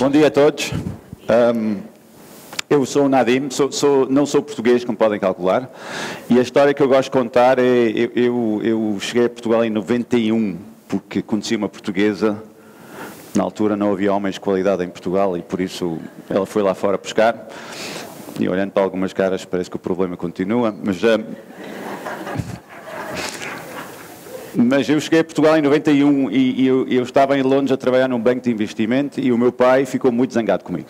Bom dia a todos. Eu sou o Nadim, não sou português, como podem calcular, e a história que eu gosto de contar é, eu cheguei a Portugal em 91, porque conheci uma portuguesa. Na altura não havia homens de qualidade em Portugal e por isso ela foi lá fora pescar, e olhando para algumas caras parece que o problema continua, mas eu cheguei a Portugal em 91 e eu estava em Londres a trabalhar num banco de investimento, e o meu pai ficou muito zangado comigo,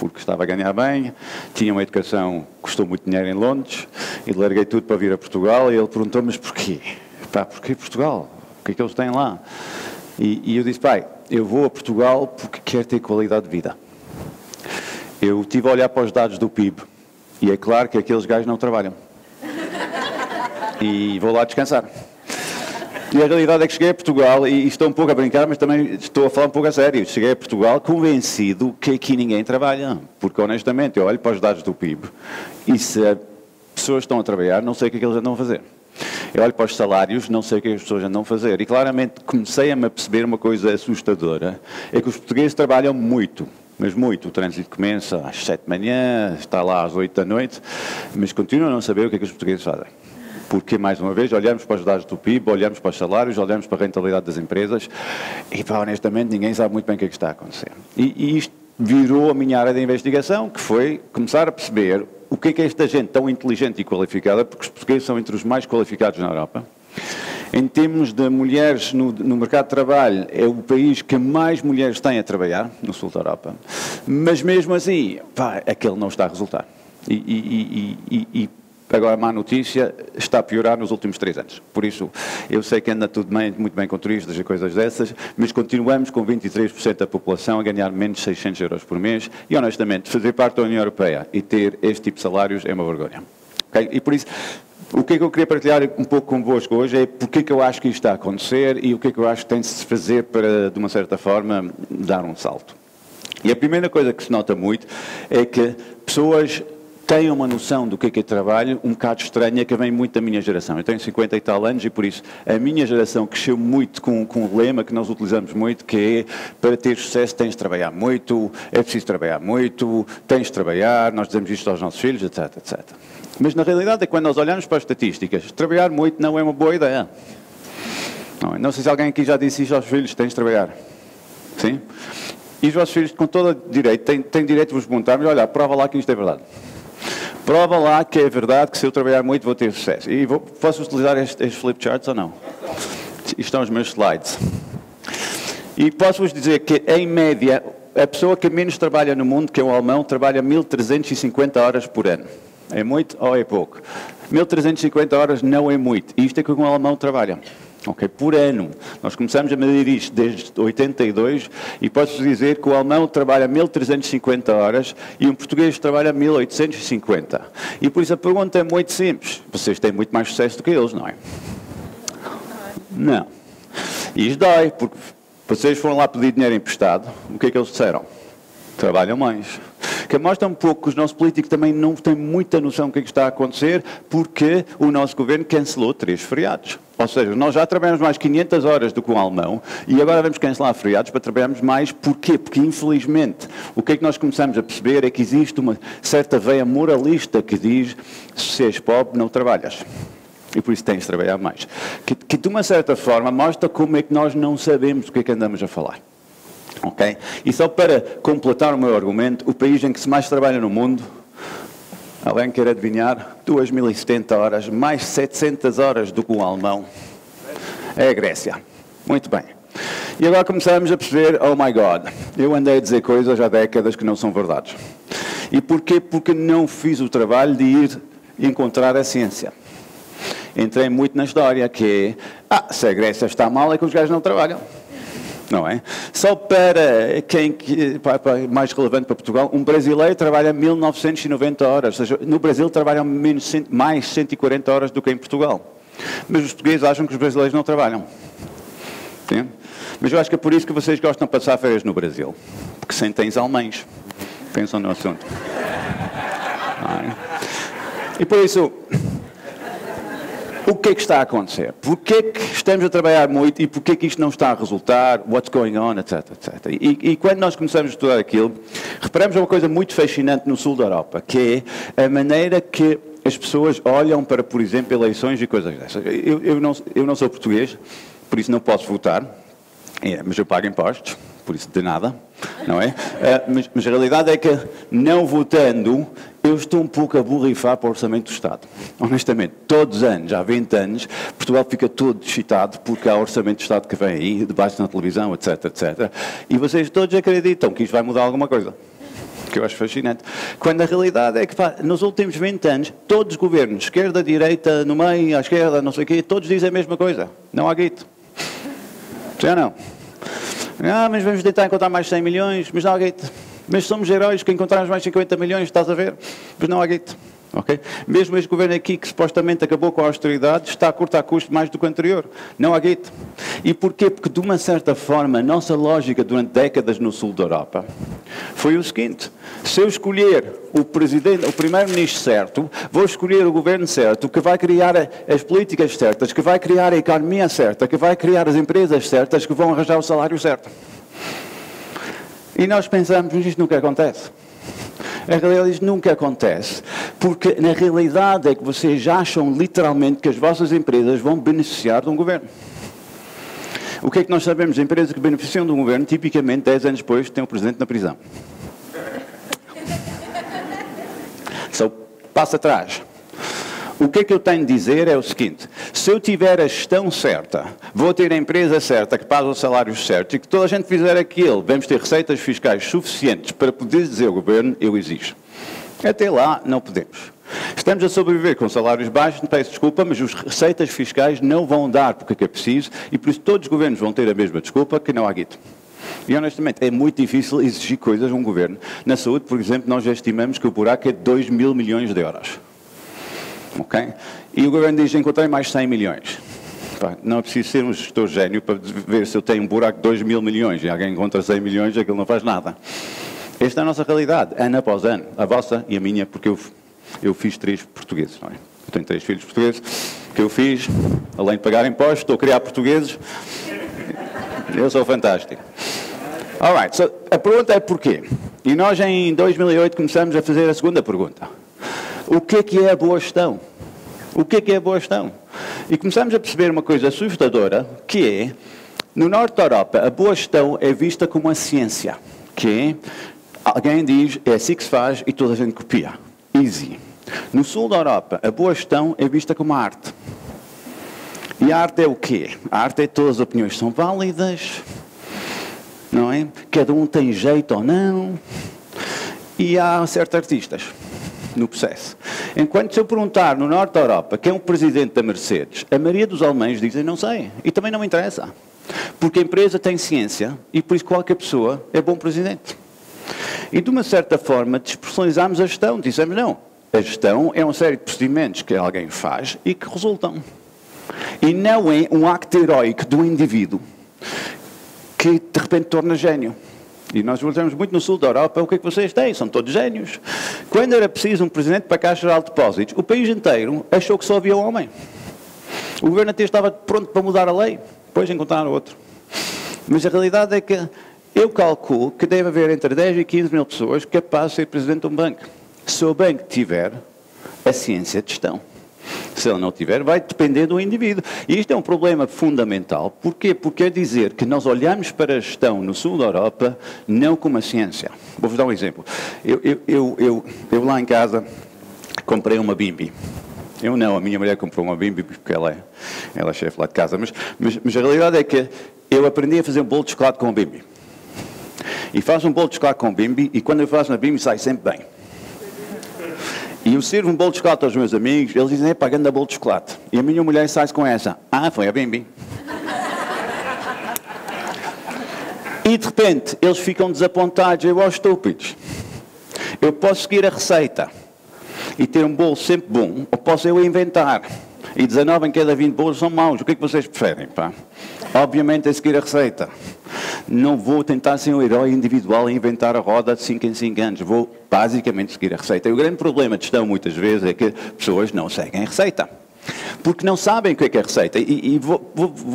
porque estava a ganhar bem, tinha uma educação que custou muito dinheiro em Londres, e larguei tudo para vir a Portugal, e ele perguntou-me, mas porquê? Pá, porquê Portugal? O que é que eles têm lá? E eu disse, pai, eu vou a Portugal porque quero ter qualidade de vida. Eu estive a olhar para os dados do PIB, e é claro que aqueles gajos não trabalham. E vou lá descansar. E a realidade é que cheguei a Portugal, e estou um pouco a brincar, mas também estou a falar um pouco a sério. Cheguei a Portugal convencido que aqui ninguém trabalha. Porque, honestamente, eu olho para os dados do PIB e se as pessoas estão a trabalhar, não sei o que é que eles andam a fazer. Eu olho para os salários, não sei o que as pessoas andam a fazer. E, claramente, comecei a me aperceber uma coisa assustadora. É que os portugueses trabalham muito, mas muito. O trânsito começa às 7 da manhã, está lá às 8 da noite, mas continuam a não saber o que é que os portugueses fazem. Porque, mais uma vez, olhamos para os dados do PIB, olhamos para os salários, olhamos para a rentabilidade das empresas e, pá, honestamente, ninguém sabe muito bem o que é que está a acontecer. E isto virou a minha área de investigação, que foi começar a perceber o que é esta gente tão inteligente e qualificada, porque os portugueses são entre os mais qualificados na Europa. Em termos de mulheres no mercado de trabalho, é o país que mais mulheres têm a trabalhar, no sul da Europa. Mas, mesmo assim, pá, aquele não está a resultar. Agora, a má notícia, está a piorar nos últimos 3 anos. Por isso, eu sei que anda tudo bem, muito bem com turistas e coisas dessas, mas continuamos com 23% da população a ganhar menos de 600 euros por mês e, honestamente, fazer parte da União Europeia e ter este tipo de salários é uma vergonha. Okay? E por isso, o que é que eu queria partilhar um pouco convosco hoje é porque é que eu acho que isto está a acontecer e o que é que eu acho que tem de se fazer para, de uma certa forma, dar um salto. E a primeira coisa que se nota muito é que pessoas têm uma noção do que é trabalho um bocado estranha, que vem muito da minha geração. Eu tenho 50 e tal anos e, por isso, a minha geração cresceu muito com um lema que nós utilizamos muito, que é, para ter sucesso tens de trabalhar muito, é preciso trabalhar muito, tens de trabalhar, nós dizemos isto aos nossos filhos, etc, etc. Mas, na realidade, é quando nós olhamos para as estatísticas, trabalhar muito não é uma boa ideia. Não sei se alguém aqui já disse isto aos filhos, tens de trabalhar. Sim? E os vossos filhos, com todo o direito, têm direito de vos perguntar, mas, olha, prova lá que isto é verdade. Prova lá que é verdade que se eu trabalhar muito vou ter sucesso. E posso utilizar estes flip charts ou não? Isto estão os meus slides. E posso-vos dizer que, em média, a pessoa que menos trabalha no mundo, que é um alemão, trabalha 1.350 horas por ano. É muito ou é pouco? 1.350 horas não é muito. Isto é que um alemão trabalha. Ok, por ano. Nós começamos a medir isto desde 82 e posso dizer que o alemão trabalha 1.350 horas e um português trabalha 1.850. E por isso a pergunta é muito simples. Vocês têm muito mais sucesso do que eles, não é? Não. E isto dói, porque vocês foram lá pedir dinheiro emprestado. O que é que eles disseram? Trabalham mais. Que mostra um pouco que os nossos políticos também não têm muita noção do que é que está a acontecer, porque o nosso governo cancelou 3 feriados. Ou seja, nós já trabalhamos mais 500 horas do que um alemão e agora vamos cancelar feriados para trabalharmos mais. Porquê? Porque, infelizmente, o que é que nós começamos a perceber é que existe uma certa veia moralista que diz, se és pobre, não trabalhas. E por isso tens de trabalhar mais. Que de uma certa forma, mostra como é que nós não sabemos do que é que andamos a falar. Okay? E só para completar o meu argumento, o país em que se mais trabalha no mundo, alguém quer adivinhar, 2.070 horas, mais 700 horas do que um alemão, é a Grécia. Muito bem. E agora começamos a perceber, oh my God, eu andei a dizer coisas há décadas que não são verdades. E porquê? Porque não fiz o trabalho de ir encontrar a ciência. Entrei muito na história que se a Grécia está mal é que os gajos não trabalham. Não é? Só para quem mais relevante para Portugal, um brasileiro trabalha 1.990 horas. Ou seja, no Brasil trabalham mais 140 horas do que em Portugal. Mas os portugueses acham que os brasileiros não trabalham. Sim? Mas eu acho que é por isso que vocês gostam de passar férias no Brasil. Porque sentem alemães. Pensam no assunto. E por isso, o que é que está a acontecer? Porquê é que estamos a trabalhar muito e porquê é que isto não está a resultar? What's going on? Etc, etc. E quando nós começamos a estudar aquilo, reparamos uma coisa muito fascinante no sul da Europa, que é a maneira que as pessoas olham para, por exemplo, eleições e coisas dessas. Eu não sou português, por isso não posso votar, mas eu pago impostos, por isso de nada, não é? Mas a realidade é que, não votando, eu estou um pouco a borrifar para o orçamento do Estado. Honestamente, todos os anos, há 20 anos, Portugal fica todo excitado porque há orçamento do Estado que vem aí, debate na televisão, etc, etc. E vocês todos acreditam que isto vai mudar alguma coisa. Que eu acho fascinante, quando a realidade é que, pá, nos últimos 20 anos, todos os governos, esquerda, direita, no meio, à esquerda, não sei o quê, todos dizem a mesma coisa. Não há guito. Já não. Ah, mas vamos tentar encontrar mais 100 milhões, mas não há guito. Mas somos heróis que encontramos mais 50 milhões, estás a ver? Mas não há guito. Okay? Mesmo este governo aqui, que supostamente acabou com a austeridade, está a cortar custos mais do que o anterior. Não há guito. E porquê? Porque, de uma certa forma, a nossa lógica durante décadas no sul da Europa foi o seguinte: se eu escolher o primeiro-ministro certo, vou escolher o governo certo, que vai criar as políticas certas, que vai criar a economia certa, que vai criar as empresas certas, que vão arranjar o salário certo. E nós pensamos, mas isto nunca acontece. A realidade isto nunca acontece, porque na realidade é que vocês acham literalmente que as vossas empresas vão beneficiar de um governo. O que é que nós sabemos? Empresas que beneficiam de um governo, tipicamente 10 anos depois têm o presidente na prisão. Só passa atrás. O que é que eu tenho de dizer é o seguinte: se eu tiver a gestão certa, vou ter a empresa certa, que paga os salários certos, e que toda a gente fizer aquilo, vamos ter receitas fiscais suficientes para poder dizer ao governo, eu exijo. Até lá, não podemos. Estamos a sobreviver com salários baixos, não peço desculpa, mas as receitas fiscais não vão dar porque é preciso, e por isso todos os governos vão ter a mesma desculpa, que não há guito. E honestamente, é muito difícil exigir coisas a um governo. Na saúde, por exemplo, nós já estimamos que o buraco é de 2 mil milhões de euros. Okay? E o governo diz, encontrei mais 100 milhões. Pá, não é preciso ser um gestor gênio para ver se eu tenho um buraco de 2 mil milhões e alguém encontra 100 milhões, aquilo não faz nada. Esta é a nossa realidade, ano após ano. A vossa e a minha, porque eu fiz 3 portugueses. Não é? Eu tenho 3 filhos portugueses que eu fiz, além de pagar impostos, estou a criar portugueses. Eu sou fantástico. All right, so, a pergunta é porquê? E nós em 2008 começamos a fazer a segunda pergunta. O que é a boa gestão? O que é a boa gestão? E começamos a perceber uma coisa assustadora, que é, no norte da Europa, a boa gestão é vista como uma ciência, que alguém diz, é assim que se faz e toda a gente copia. Easy. No sul da Europa, a boa gestão é vista como uma arte. E a arte é o quê? A arte é todas as opiniões são válidas, não é? Cada um tem jeito ou não. E há certos artistas no processo. Enquanto se eu perguntar no norte da Europa quem é o presidente da Mercedes, a maioria dos alemães dizem não sei. E também não me interessa. Porque a empresa tem ciência e por isso qualquer pessoa é bom presidente. E de uma certa forma despersonalizámos a gestão. Dizemos não. A gestão é uma série de procedimentos que alguém faz e que resultam. E não é um acto heroico do indivíduo que de repente torna gênio. E nós voltamos muito no sul da Europa, o que é que vocês têm? São todos génios. Quando era preciso um presidente para a Caixa Geral de Depósitos, o país inteiro achou que só havia um homem. O governo até estava pronto para mudar a lei, depois encontraram outro. Mas a realidade é que eu calculo que deve haver entre 10 e 15 mil pessoas capazes de ser presidente de um banco. Se o banco tiver a ciência de gestão. Se ele não tiver, vai depender do indivíduo. E isto é um problema fundamental. Porquê? Porque é dizer que nós olhamos para a gestão no sul da Europa não como a ciência. Vou-vos dar um exemplo. Eu lá em casa comprei uma Bimby. Eu não, a minha mulher comprou uma Bimby porque ela é chefe lá de casa. Mas a realidade é que eu aprendi a fazer um bolo de chocolate com a Bimby. E faço um bolo de chocolate com a Bimby e quando eu faço uma Bimby sai sempre bem. E eu sirvo um bolo de chocolate aos meus amigos, eles dizem, é pagando a bolo de chocolate. E a minha mulher sai-se com essa. Ah, foi a Bimby. E de repente, eles ficam desapontados, eu aos estúpidos. Eu posso seguir a receita e ter um bolo sempre bom, ou posso eu inventar. E 19 em cada 20 bolos são maus. O que é que vocês preferem, pá? Obviamente é seguir a receita. Não vou tentar ser um herói individual e inventar a roda de 5 em 5 anos. Vou basicamente seguir a receita. E o grande problema de gestão muitas vezes é que pessoas não seguem a receita. Porque não sabem o que é receita. E vou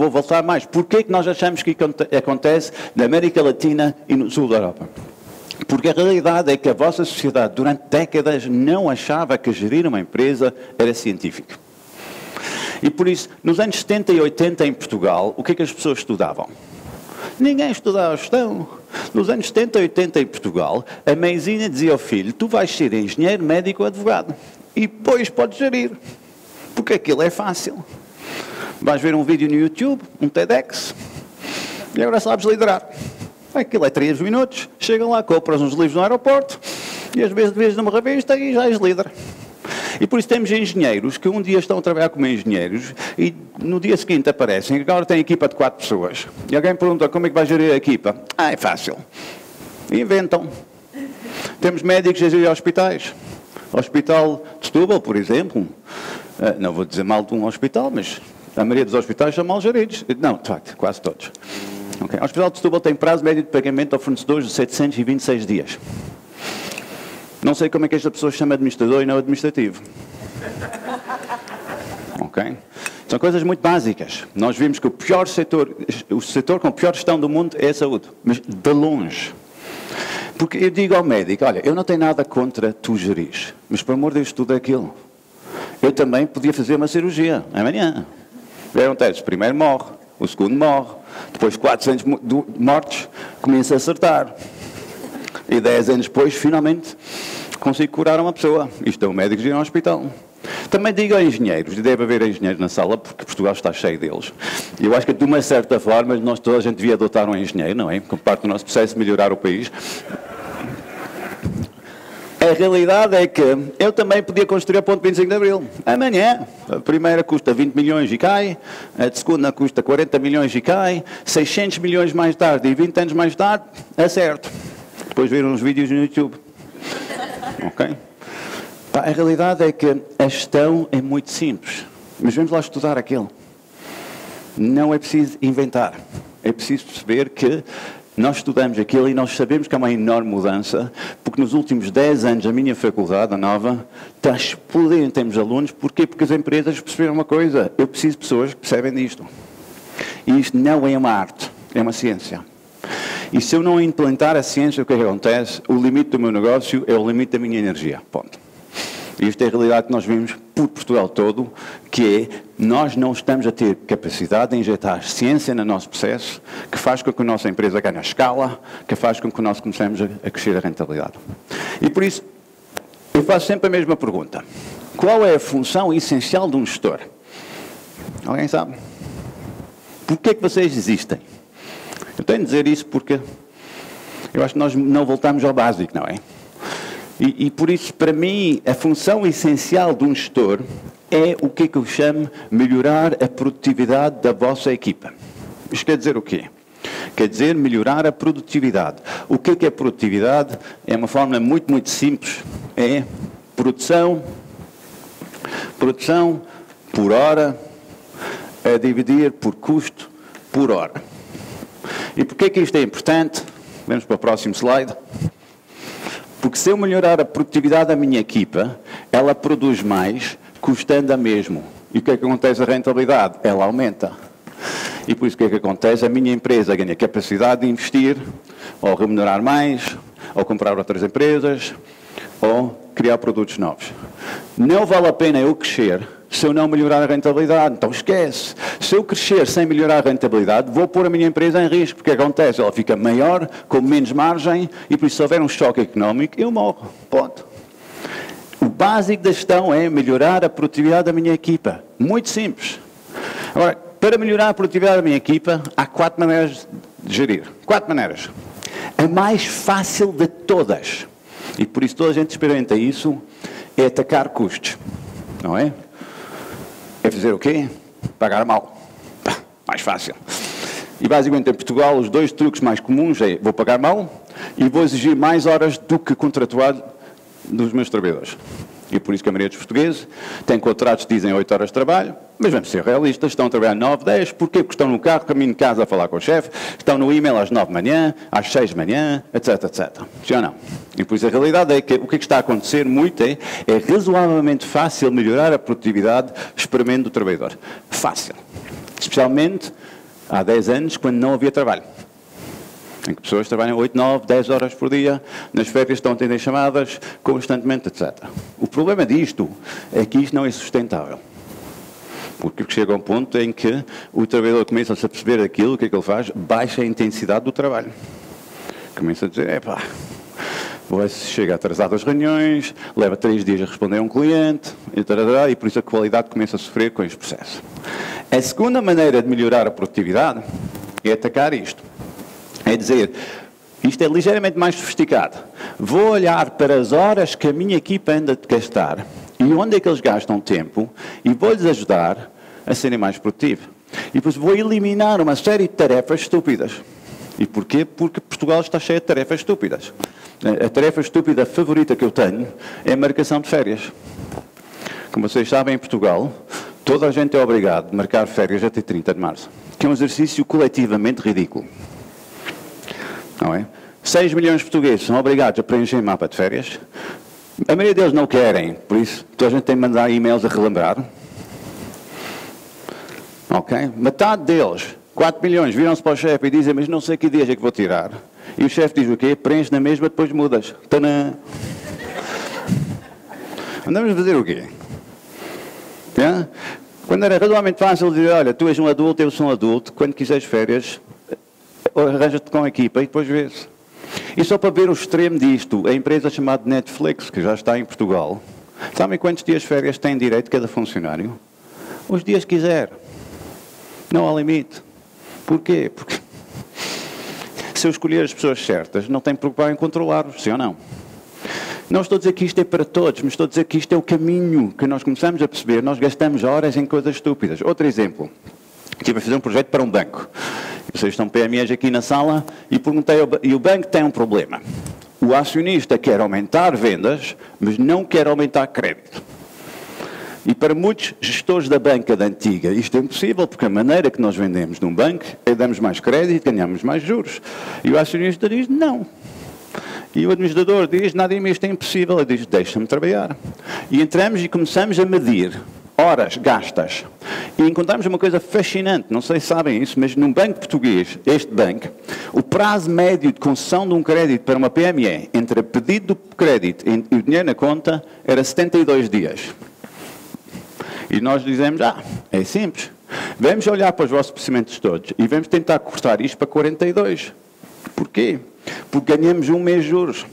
voltar mais. Porquê é que nós achamos que acontece na América Latina e no sul da Europa? Porque a realidade é que a vossa sociedade, durante décadas, não achava que gerir uma empresa era científico. E por isso, nos anos 70 e 80 em Portugal, o que é que as pessoas estudavam? Ninguém estudava gestão. Nos anos 70 e 80 em Portugal, a mãezinha dizia ao filho, tu vais ser engenheiro, médico ou advogado. E depois podes gerir. Porque aquilo é fácil. Vais ver um vídeo no YouTube, um TEDx, e agora sabes liderar. Aquilo é 3 minutos, chegam lá, compras uns livros no aeroporto, e às vezes vês numa revista e já és líder. E por isso temos engenheiros que um dia estão a trabalhar como engenheiros e no dia seguinte aparecem, agora tem equipa de 4 pessoas. E alguém pergunta, como é que vais gerir a equipa? Ah, é fácil. Inventam. Temos médicos a gerir hospitais. O Hospital de Setúbal, por exemplo, não vou dizer mal de um hospital, mas a maioria dos hospitais são mal geridos. Não, de facto, quase todos. Okay. O Hospital de Setúbal tem prazo médio de pagamento a fornecedores de 726 dias. Não sei como é que esta pessoa chama administrador e não administrativo. Okay. São coisas muito básicas. Nós vimos que o pior setor, o setor com a pior gestão do mundo é a saúde, mas de longe. Porque eu digo ao médico, olha, eu não tenho nada contra tu gerires, mas por amor de Deus estuda aquilo. Eu também podia fazer uma cirurgia amanhã. Eram testes, primeiro morre, o segundo morre, depois 400 mortes, começa a acertar. E 10 anos depois, finalmente, consigo curar uma pessoa. Isto é um médico de ir ao hospital. Também digo a engenheiros, e deve haver engenheiros na sala, porque Portugal está cheio deles. Eu acho que, de uma certa forma, nós toda a gente devia adotar um engenheiro, não é? Como parte do nosso processo de melhorar o país. A realidade é que eu também podia construir a Ponte 25 de Abril. Amanhã, a primeira custa 20 milhões e cai, a de segunda custa 40 milhões e cai, 600 milhões mais tarde e 20 anos mais tarde, acerto. Depois viram uns vídeos no YouTube. Ok? A realidade é que a gestão é muito simples. Mas vamos lá estudar aquilo. Não é preciso inventar. É preciso perceber que nós estudamos aquilo e nós sabemos que há uma enorme mudança, porque nos últimos 10 anos a minha faculdade, a Nova, está explodindo em termos de alunos. Porquê? Porque as empresas perceberam uma coisa. Eu preciso de pessoas que percebem disto. E isto não é uma arte, é uma ciência. E se eu não implantar a ciência, o que acontece? O limite do meu negócio é o limite da minha energia. Ponto. E isto é a realidade que nós vimos por Portugal todo, que é, nós não estamos a ter capacidade de injetar ciência no nosso processo, que faz com que a nossa empresa ganhe a escala, que faz com que nós comecemos a crescer a rentabilidade. E por isso, eu faço sempre a mesma pergunta. Qual é a função essencial de um gestor? Alguém sabe? Porquê é que vocês existem? Eu tenho de dizer isso porque eu acho que nós não voltamos ao básico, não é? E por isso, para mim, a função essencial de um gestor é o que eu chamo melhorar a produtividade da vossa equipa. Isto quer dizer o quê? Quer dizer melhorar a produtividade. O que é produtividade? É uma fórmula muito, muito simples. É produção por hora a dividir por custo por hora. E porquê que isto é importante? Vamos para o próximo slide. Porque se eu melhorar a produtividade da minha equipa, ela produz mais, custando a mesmo. E o que é que acontece à rentabilidade? Ela aumenta. E por isso o que é que acontece? A minha empresa ganha capacidade de investir, ou remunerar mais, ou comprar outras empresas, ou criar produtos novos. Não vale a pena eu crescer se eu não melhorar a rentabilidade. Então esquece. Se eu crescer sem melhorar a rentabilidade, vou pôr a minha empresa em risco. Porque acontece, ela fica maior, com menos margem, e por isso se houver um choque económico, eu morro. Ponto. O básico da gestão é melhorar a produtividade da minha equipa. Muito simples. Agora, para melhorar a produtividade da minha equipa, há 4 maneiras de gerir. 4 maneiras. A mais fácil de todas, e por isso toda a gente experimenta isso, é atacar custos. Não é? É fazer o quê? Pagar mal. Mais fácil. E basicamente em Portugal os 2 truques mais comuns é vou pagar mal e vou exigir mais horas do que contratuado dos meus trabalhadores. e por isso que a maioria dos portugueses tem contratos que dizem 8 horas de trabalho, mas vamos ser realistas, estão a trabalhar 9, 10, porquê? Porque estão no carro, caminho de casa a falar com o chefe, estão no e-mail às 9 de manhã, às 6 de manhã, etc, etc. Já não. E por isso a realidade é que o que está a acontecer muito é razoavelmente fácil melhorar a produtividade experimentando o trabalhador. Fácil. Especialmente há 10 anos, quando não havia trabalho. Em que pessoas trabalham 8, 9, 10 horas por dia, nas férias estão a atender chamadas constantemente, etc. O problema disto é que isto não é sustentável. Porque chega a um ponto em que o trabalhador começa a se aperceber daquilo, o que é que ele faz? Baixa a intensidade do trabalho. Começa a dizer, epá, você chega atrasado às reuniões, leva 3 dias a responder a um cliente, e por isso a qualidade começa a sofrer com este processo. A segunda maneira de melhorar a produtividade é atacar isto. É dizer, isto é ligeiramente mais sofisticado. Vou olhar para as horas que a minha equipa anda a gastar e onde é que eles gastam tempo e vou-lhes ajudar a serem mais produtivos. E depois vou eliminar uma série de tarefas estúpidas. E porquê? Porque Portugal está cheio de tarefas estúpidas. A tarefa estúpida favorita que eu tenho é a marcação de férias. Como vocês sabem, em Portugal, toda a gente é obrigado a marcar férias até 30 de março. Que é um exercício coletivamente ridículo. Não é? 6 milhões de portugueses são obrigados a preencher mapa de férias. A maioria deles não querem, por isso toda a gente tem de mandar e-mails a relembrar. Ok? Metade deles, 4 milhões, viram-se para o chefe e dizem, mas não sei que dias é que vou tirar. E o chefe diz o quê? Preenche na mesma, depois mudas. Tanã! Andamos a fazer o quê? É? Quando era razoavelmente fácil dizer, olha, tu és um adulto, eu sou um adulto, quando quiseres férias... arranja-te com a equipa e depois vês. E só para ver o extremo disto, a empresa chamada Netflix, que já está em Portugal, sabem quantos dias de férias tem direito cada funcionário? Os dias que quiser. Não há limite. Porquê? Porque se eu escolher as pessoas certas, não tenho que preocupar em controlar-os, sim ou não? Não estou a dizer que isto é para todos, mas estou a dizer que isto é o caminho que nós começamos a perceber. Nós gastamos horas em coisas estúpidas. Outro exemplo. Estive a fazer um projeto para um banco. Vocês estão PMEs aqui na sala e perguntei, e o banco tem um problema. O acionista quer aumentar vendas, mas não quer aumentar crédito. E para muitos gestores da banca da antiga, isto é impossível, porque a maneira que nós vendemos num banco é damos mais crédito, ganhamos mais juros. E o acionista diz, não. E o administrador diz, Nadim, isto é impossível. Ele diz, deixa-me trabalhar. E entramos e começamos a medir horas gastas. E encontramos uma coisa fascinante, não sei se sabem isso, mas num banco português, este banco, o prazo médio de concessão de um crédito para uma PME, entre o pedido do crédito e o dinheiro na conta, era 72 dias. E nós dizemos, é simples, vamos olhar para os vossos procedimentos todos e vamos tentar cortar isto para 42. Porquê? Porque ganhamos um mês de juros.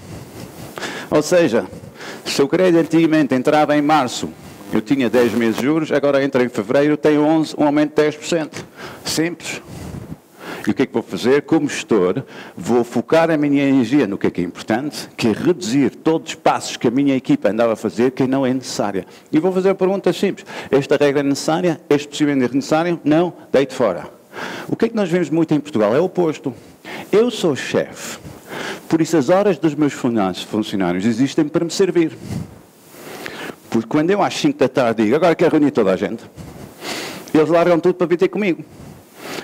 Ou seja, se o crédito antigamente entrava em março, eu tinha 10 meses de juros, agora entra em fevereiro, tenho 11, um aumento de 10%. Simples. E o que é que vou fazer? Como gestor, vou focar a minha energia no que é importante, que é reduzir todos os passos que a minha equipa andava a fazer, que não é necessária. E vou fazer a pergunta simples. Esta regra é necessária? Este procedimento é necessário? Não? Deito fora. O que é que nós vemos muito em Portugal? É o oposto. Eu sou chefe, por isso as horas dos meus funcionários existem para me servir. Porque quando eu às 5 da tarde digo, agora quero reunir toda a gente, eles largam tudo para vir ter comigo.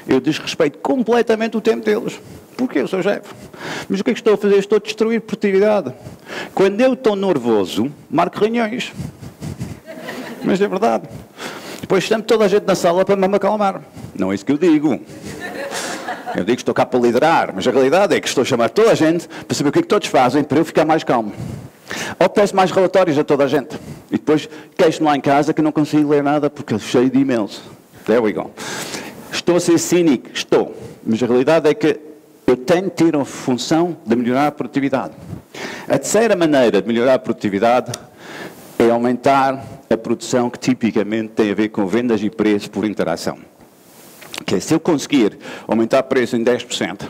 Eu desrespeito completamente o tempo deles. Porque eu sou chefe. Mas o que é que estou a fazer? Estou a destruir produtividade. Quando eu estou nervoso, marco reuniões. Mas é verdade. Depois chamo toda a gente na sala para me acalmar. Não é isso que eu digo. Eu digo que estou cá para liderar, mas a realidade é que estou a chamar toda a gente para saber o que é que todos fazem para eu ficar mais calmo. Ou peço mais relatórios a toda a gente. E depois queixo-me lá em casa que não consigo ler nada porque é cheio de e-mails. There we go. Estou a ser cínico? Estou. Mas a realidade é que eu tenho de ter uma função de melhorar a produtividade. A terceira maneira de melhorar a produtividade é aumentar a produção que tipicamente tem a ver com vendas e preço por interação. Que é, se eu conseguir aumentar o preço em 10%,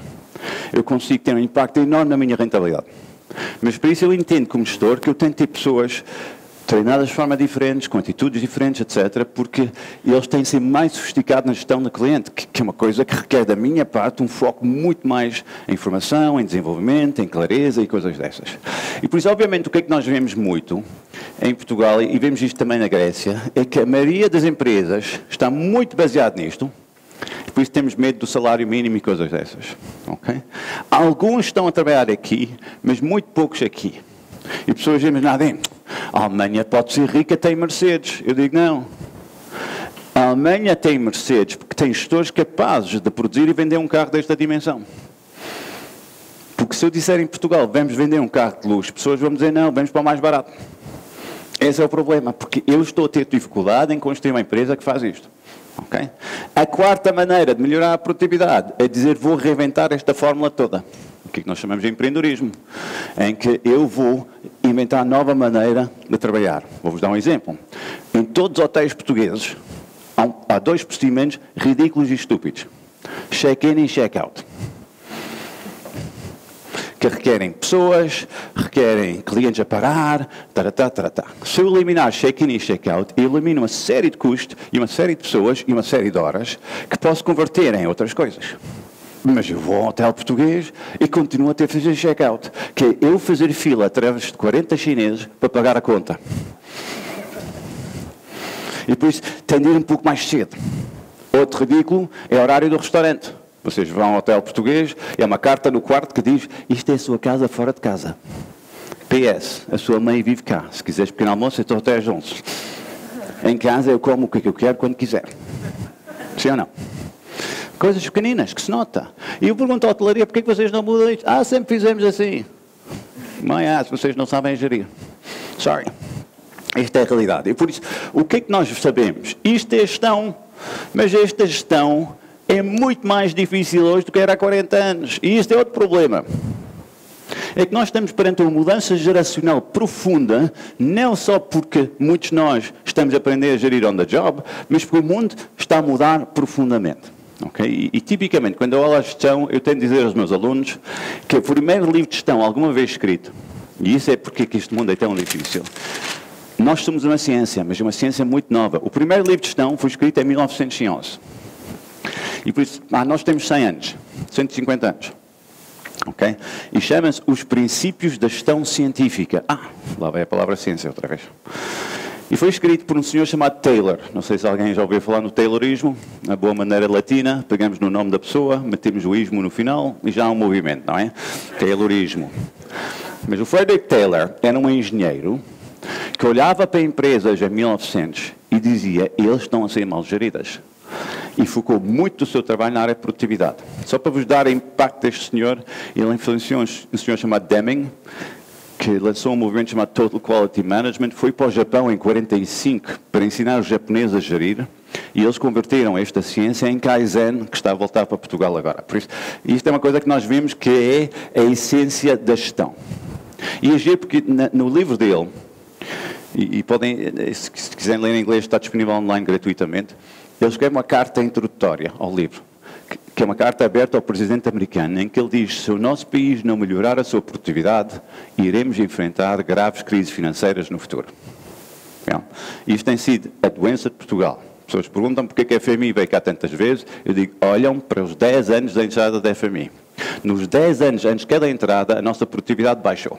eu consigo ter um impacto enorme na minha rentabilidade. Mas por isso eu entendo como gestor que eu tenho de ter pessoas treinadas de forma diferente, com atitudes diferentes, etc. Porque eles têm de ser mais sofisticados na gestão do cliente, que é uma coisa que requer da minha parte um foco muito mais em formação, em desenvolvimento, em clareza e coisas dessas. E por isso, obviamente, o que é que nós vemos muito em Portugal, e vemos isto também na Grécia, é que a maioria das empresas está muito baseada nisto, por isso temos medo do salário mínimo e coisas dessas. Okay? Alguns estão a trabalhar aqui, mas muito poucos aqui. E pessoas dizem, Nadim, a Alemanha pode ser rica, tem Mercedes. Eu digo, não. A Alemanha tem Mercedes porque tem gestores capazes de produzir e vender um carro desta dimensão. Porque se eu disser em Portugal, vamos vender um carro de luxo, pessoas vão dizer, não, vamos para o mais barato. Esse é o problema, porque eu estou a ter dificuldade em construir uma empresa que faz isto. Okay? A quarta maneira de melhorar a produtividade é dizer, vou reinventar esta fórmula toda. O que nós chamamos de empreendedorismo. Em que eu vou inventar nova maneira de trabalhar. Vou-vos dar um exemplo. Em todos os hotéis portugueses, há dois procedimentos ridículos e estúpidos. Check-in e check-out. Que requerem pessoas, requerem clientes a parar, taratá, taratá. Se eu eliminar check-in e check-out, eu elimino uma série de custos, e uma série de pessoas, e uma série de horas, que posso converter em outras coisas. Mas eu vou ao hotel português e continuo a ter que fazer check-out, que é eu fazer fila através de 40 chineses para pagar a conta. E por isso, tem de ir um pouco mais cedo. Outro ridículo é o horário do restaurante. Vocês vão ao hotel português, é uma carta no quarto que diz, isto é a sua casa fora de casa. PS, a sua mãe vive cá. Se quiseres pequeno almoço, eu estou até às 11. Em casa eu como o que eu quero, quando quiser. Sim ou não? Coisas pequeninas, que se nota. E eu pergunto à hotelaria, porquê que vocês não mudam isto? Ah, sempre fizemos assim. Mãe, ah, vocês não sabem gerir. Sorry. Esta é a realidade. E por isso, o que é que nós sabemos? Isto é gestão, mas esta gestão é muito mais difícil hoje do que era há 40 anos. E isto é outro problema. É que nós estamos perante uma mudança geracional profunda, não só porque muitos de nós estamos a aprender a gerir on the job, mas porque o mundo está a mudar profundamente. Okay? E tipicamente, quando eu olho a gestão, eu tenho de dizer aos meus alunos que o primeiro livro de gestão alguma vez escrito, e isso é porque que este mundo é tão difícil, nós somos uma ciência, mas uma ciência muito nova. O primeiro livro de gestão foi escrito em 1911. E por isso, nós temos 100 anos, 150 anos, ok? E chama-se Os Princípios da Gestão Científica. Lá vai a palavra ciência outra vez. E foi escrito por um senhor chamado Taylor. Não sei se alguém já ouviu falar no Taylorismo, na boa maneira latina, pegamos no nome da pessoa, metemos o ismo no final e já há um movimento, não é? Taylorismo. Mas o Frederick Taylor era um engenheiro que olhava para empresas em 1900 e dizia, eles estão a ser mal geridas. E focou muito do seu trabalho na área de produtividade. Só para vos dar o impacto deste senhor, ele influenciou um senhor chamado Deming, que lançou um movimento chamado Total Quality Management, foi para o Japão em 1945 para ensinar os japoneses a gerir, e eles converteram esta ciência em Kaizen, que está a voltar para Portugal agora. Por isso, isto é uma coisa que nós vemos que é a essência da gestão. E agir, porque no livro dele, e podem, se quiserem ler em inglês, está disponível online gratuitamente, ele escreve uma carta introdutória ao livro, que é uma carta aberta ao presidente americano, em que ele diz, se o nosso país não melhorar a sua produtividade, iremos enfrentar graves crises financeiras no futuro. Bem, isto tem sido a doença de Portugal. As pessoas perguntam porquê que a FMI veio cá tantas vezes. Eu digo, olham para os 10 anos da entrada da FMI. Nos 10 anos antes de cada entrada, a nossa produtividade baixou.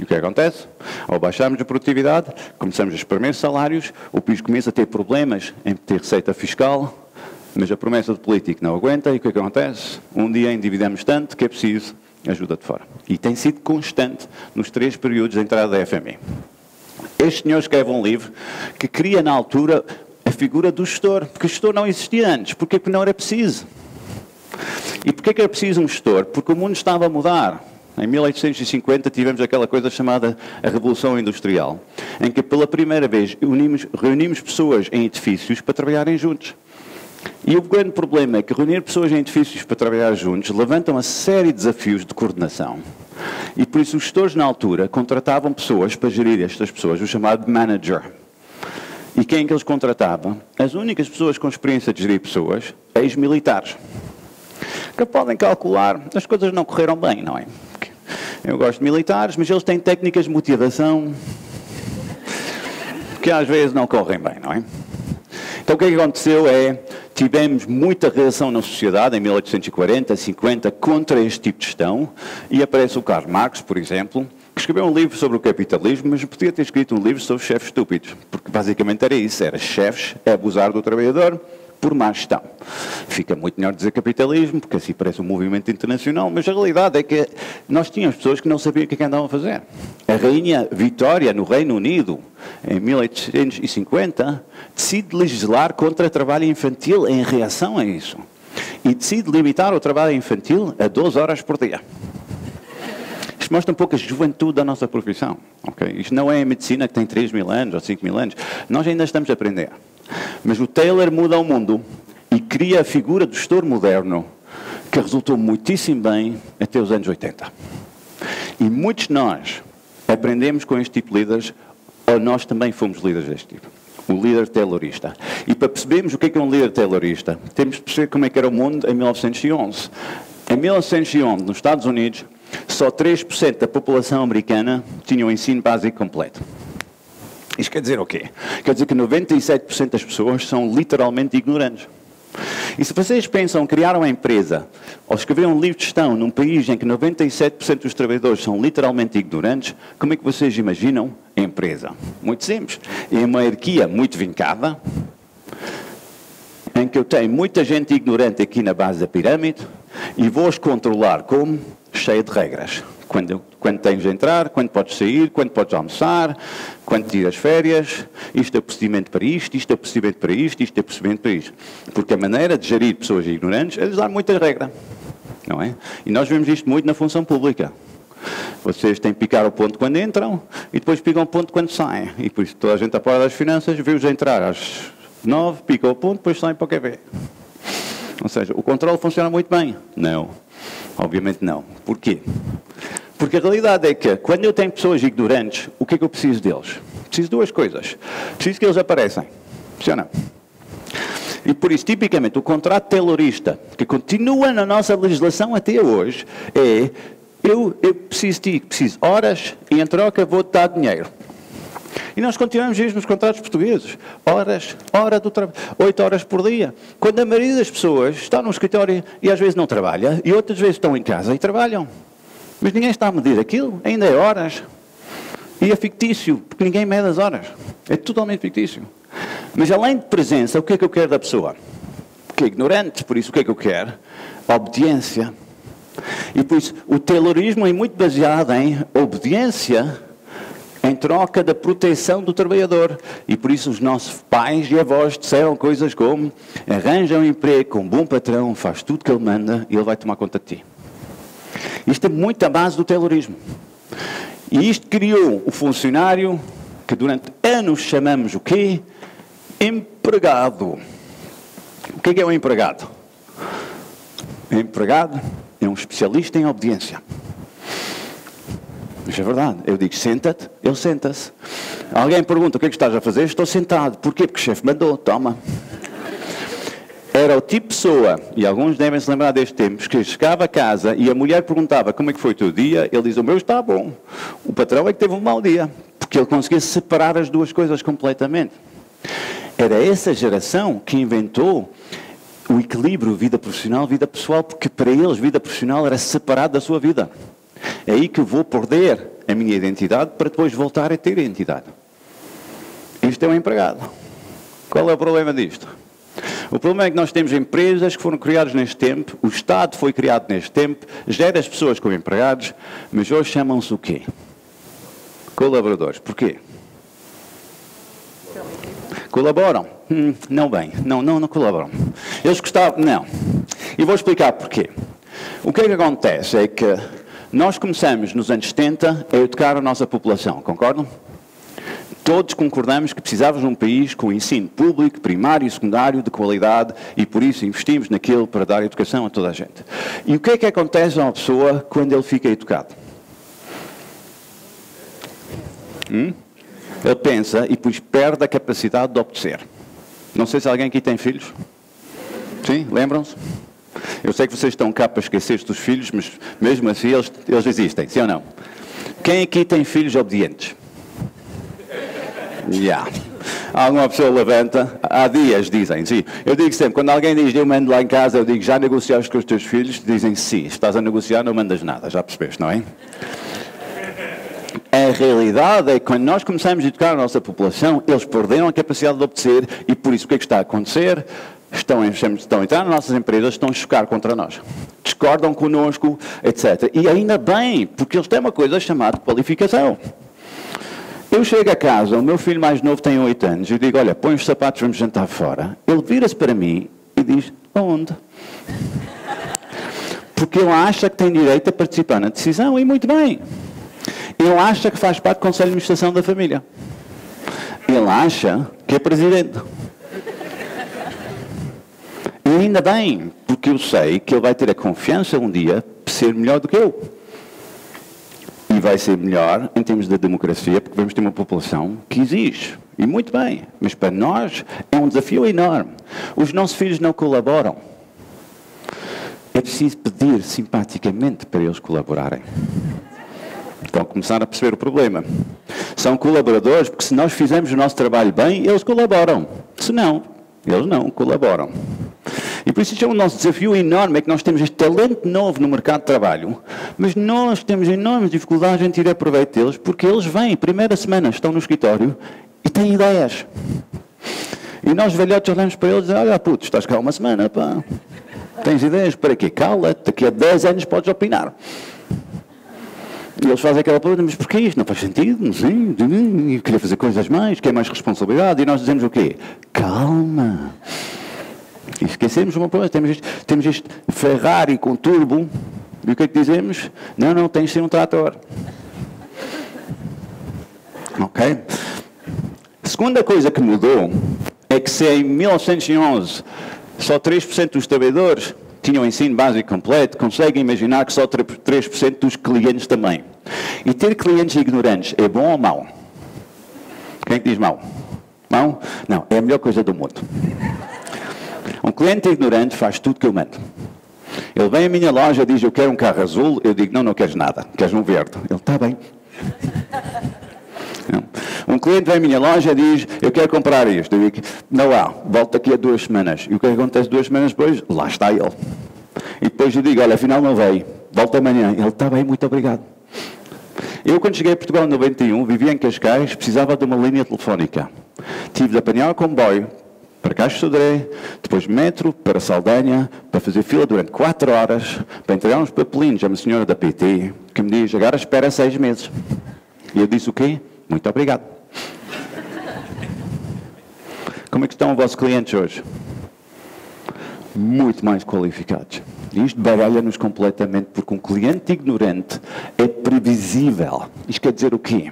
E o que acontece? Ao baixarmos a produtividade, começamos a espremer salários, o país começa a ter problemas em ter receita fiscal, mas a promessa do político não aguenta, e o que acontece? Um dia endividamos tanto que é preciso ajuda de fora. E tem sido constante nos 3 períodos de entrada da FMI. Este senhor escreve um livro que cria, na altura, a figura do gestor, porque o gestor não existia antes. Porquê que não era preciso? E porquê que era preciso um gestor? Porque o mundo estava a mudar. Em 1850 tivemos aquela coisa chamada a Revolução Industrial, em que pela primeira vez reunimos pessoas em edifícios para trabalharem juntos. E o grande problema é que reunir pessoas em edifícios para trabalhar juntos levanta uma série de desafios de coordenação. E por isso os gestores na altura contratavam pessoas para gerir estas pessoas, o chamado manager. E quem é que eles contratavam? As únicas pessoas com experiência de gerir pessoas, ex-militares. Que podem calcular, as coisas não correram bem, não é? Eu gosto de militares, mas eles têm técnicas de motivação que às vezes não correm bem, não é? Então o que aconteceu é, tivemos muita reação na sociedade em 1840, 50, contra este tipo de gestão, e aparece o Karl Marx, por exemplo, que escreveu um livro sobre o capitalismo, mas podia ter escrito um livro sobre chefes estúpidos, porque basicamente era isso, era chefes a abusar do trabalhador por má gestão. Fica muito melhor dizer capitalismo, porque assim parece um movimento internacional, mas a realidade é que nós tínhamos pessoas que não sabiam o que andavam a fazer. A Rainha Vitória, no Reino Unido, em 1850, decide legislar contra o trabalho infantil em reação a isso. E decide limitar o trabalho infantil a 12 horas por dia. Isto mostra um pouco a juventude da nossa profissão. Okay? Isto não é a medicina que tem 3 mil anos ou 5 mil anos. Nós ainda estamos a aprender. Mas o Taylor muda o mundo e cria a figura do gestor moderno que resultou muitíssimo bem até os anos 80. E muitos de nós aprendemos com este tipo de líderes, ou nós também fomos líderes deste tipo. O líder taylorista. E para percebermos o que é um líder taylorista, temos de perceber como é que era o mundo em 1911. Em 1911, nos Estados Unidos, só 3% da população americana tinha o ensino básico completo. Isto quer dizer o quê? Quer dizer que 97% das pessoas são literalmente ignorantes. E se vocês pensam criar uma empresa ou escrever um livro de gestão num país em que 97% dos trabalhadores são literalmente ignorantes, como é que vocês imaginam a empresa? Muito simples. É uma hierarquia muito vincada, em que eu tenho muita gente ignorante aqui na base da pirâmide e vou-os controlar como? Cheio de regras. Quando tens de entrar, quando podes sair, quando podes almoçar, quando tiras férias, isto é o procedimento para isto, isto é o procedimento para isto, isto é o procedimento para isto. Porque a maneira de gerir pessoas ignorantes é usar muita regra, não é? E nós vemos isto muito na função pública. Vocês têm que picar o ponto quando entram e depois picam o ponto quando saem. E por isso toda a gente à porta das finanças viu-os entrar às 9, picam o ponto, depois saem para o QV. Ou seja, o controle funciona muito bem. Não. Obviamente não. Porquê? Porque a realidade é que, quando eu tenho pessoas ignorantes, o que é que eu preciso deles? Preciso de duas coisas. Preciso que eles apareçam. Funciona? E por isso, tipicamente, o contrato taylorista, que continua na nossa legislação até hoje, é eu preciso de ti, preciso horas e em troca vou-te dar dinheiro. E nós continuamos isso nos contratos portugueses. Horas, hora do trabalho, 8 horas por dia. Quando a maioria das pessoas está num escritório e às vezes não trabalha, e outras vezes estão em casa e trabalham. Mas ninguém está a medir aquilo, ainda é horas. E é fictício, porque ninguém mede as horas. É totalmente fictício. Mas além de presença, o que é que eu quero da pessoa? Porque é ignorante, por isso o que é que eu quero? Obediência. E por isso o taylorismo é muito baseado em obediência em troca da proteção do trabalhador. E por isso os nossos pais e avós disseram coisas como: arranja um emprego com um bom patrão, faz tudo que ele manda e ele vai tomar conta de ti. Isto é muito a base do taylorismo. E isto criou o funcionário que durante anos chamamos o quê? Empregado. O que é um empregado? Um empregado é um especialista em obediência. Mas é verdade. Eu digo, senta-te, ele senta-se. Alguém pergunta, o que é que estás a fazer? Estou sentado. Porquê? Porque o chefe mandou. Toma. Era o tipo de pessoa, e alguns devem se lembrar destes tempos, que chegava a casa e a mulher perguntava como é que foi o teu dia, ele diz, o meu está bom, o patrão é que teve um mau dia, porque ele conseguia separar as duas coisas completamente. Era essa geração que inventou o equilíbrio vida profissional, vida pessoal, porque para eles vida profissional era separada da sua vida. É aí que eu vou perder a minha identidade para depois voltar a ter identidade. Isto é um empregado. Qual é o problema disto? O problema é que nós temos empresas que foram criadas neste tempo, o Estado foi criado neste tempo, gera as pessoas como empregados, mas hoje chamam-se o quê? Colaboradores. Porquê? Colaboram? Não bem. Não colaboram. Eles gostavam? Não. E vou explicar porquê. O que é que acontece é que nós começamos nos anos 70 a educar a nossa população, concordam? Todos concordamos que precisávamos de um país com ensino público, primário e secundário, de qualidade, e por isso investimos naquilo para dar educação a toda a gente. E o que acontece a uma pessoa quando ele fica educado? Ele pensa e depois perde a capacidade de obedecer. Não sei se alguém aqui tem filhos? Sim? Lembram-se? Eu sei que vocês estão cá para esquecer-se dos filhos, mas mesmo assim eles existem, sim ou não? Quem aqui tem filhos obedientes? Yeah. Alguma pessoa levanta, há dias dizem, sim. Eu digo sempre, quando alguém diz, eu mando lá em casa, eu digo, já negociaste com os teus filhos? Dizem, sim, estás a negociar, não mandas nada, já percebeste, não é? A realidade é que quando nós começamos a educar a nossa população, eles perderam a capacidade de obedecer e, por isso, o que é que está a acontecer? Estão a entrar nas nossas empresas, estão a chocar contra nós. Discordam connosco, etc. E ainda bem, porque eles têm uma coisa chamada qualificação. Eu chego a casa, o meu filho mais novo tem 8 anos, e digo, olha, põe os sapatos, vamos jantar fora. Ele vira-se para mim e diz, onde? Porque ele acha que tem direito a participar na decisão, e muito bem. Ele acha que faz parte do Conselho de Administração da família. Ele acha que é presidente. E ainda bem, porque eu sei que ele vai ter a confiança um dia de ser melhor do que eu. E vai ser melhor em termos da democracia, porque vamos ter uma população que exige. E muito bem, mas para nós é um desafio enorme. Os nossos filhos não colaboram. É preciso pedir simpaticamente para eles colaborarem. Estão a começar a perceber o problema. São colaboradores, porque se nós fizermos o nosso trabalho bem, eles colaboram. Se não, eles não colaboram. E por isso é um nosso desafio enorme, é que nós temos este talento novo no mercado de trabalho, mas nós temos enormes dificuldades em tirar proveito deles, porque eles vêm, primeira semana, estão no escritório e têm ideias. E nós, velhotes, olhamos para eles e dizemos, olha, puto, estás cá uma semana, pá. Tens ideias? Para quê? Cala-te, daqui a 10 anos podes opinar. E eles fazem aquela pergunta, mas porquê isto? Não faz sentido, não sei, eu queria fazer coisas mais, quer mais responsabilidade, e nós dizemos o quê? Calma. E esquecemos uma coisa, temos este Ferrari com turbo, e o que é que dizemos? Não, não, tens de ser um trator. Ok? A segunda coisa que mudou é que se em 1911 só 3% dos trabalhadores tinham ensino básico completo, conseguem imaginar que só 3% dos clientes também. E ter clientes ignorantes é bom ou mau? Quem é que diz mau? Mau? Não, é a melhor coisa do mundo. Um cliente ignorante faz tudo que eu mando. Ele vem à minha loja e diz, eu quero um carro azul. Eu digo, não, não queres nada, queres um verde. Ele, está bem. Um cliente vem à minha loja e diz, eu quero comprar isto. Eu digo, não há, volto aqui a 2 semanas. E o que acontece 2 semanas depois? Lá está ele. E depois eu digo, olha, afinal não veio, volta amanhã. Ele, está bem, muito obrigado. Eu, quando cheguei a Portugal em 91, vivia em Cascais, precisava de uma linha telefónica. Tive de apanhar o comboio para Caixa de Sodré, depois metro para Saldanha, para fazer fila durante 4 horas, para entregar uns papelinhos a uma senhora da PT, que me diz, agora espera 6 meses. E eu disse, o quê? Muito obrigado. Como é que estão os vossos clientes hoje? Muito mais qualificados. Isto baralha-nos completamente, porque um cliente ignorante é previsível. Isto quer dizer o quê?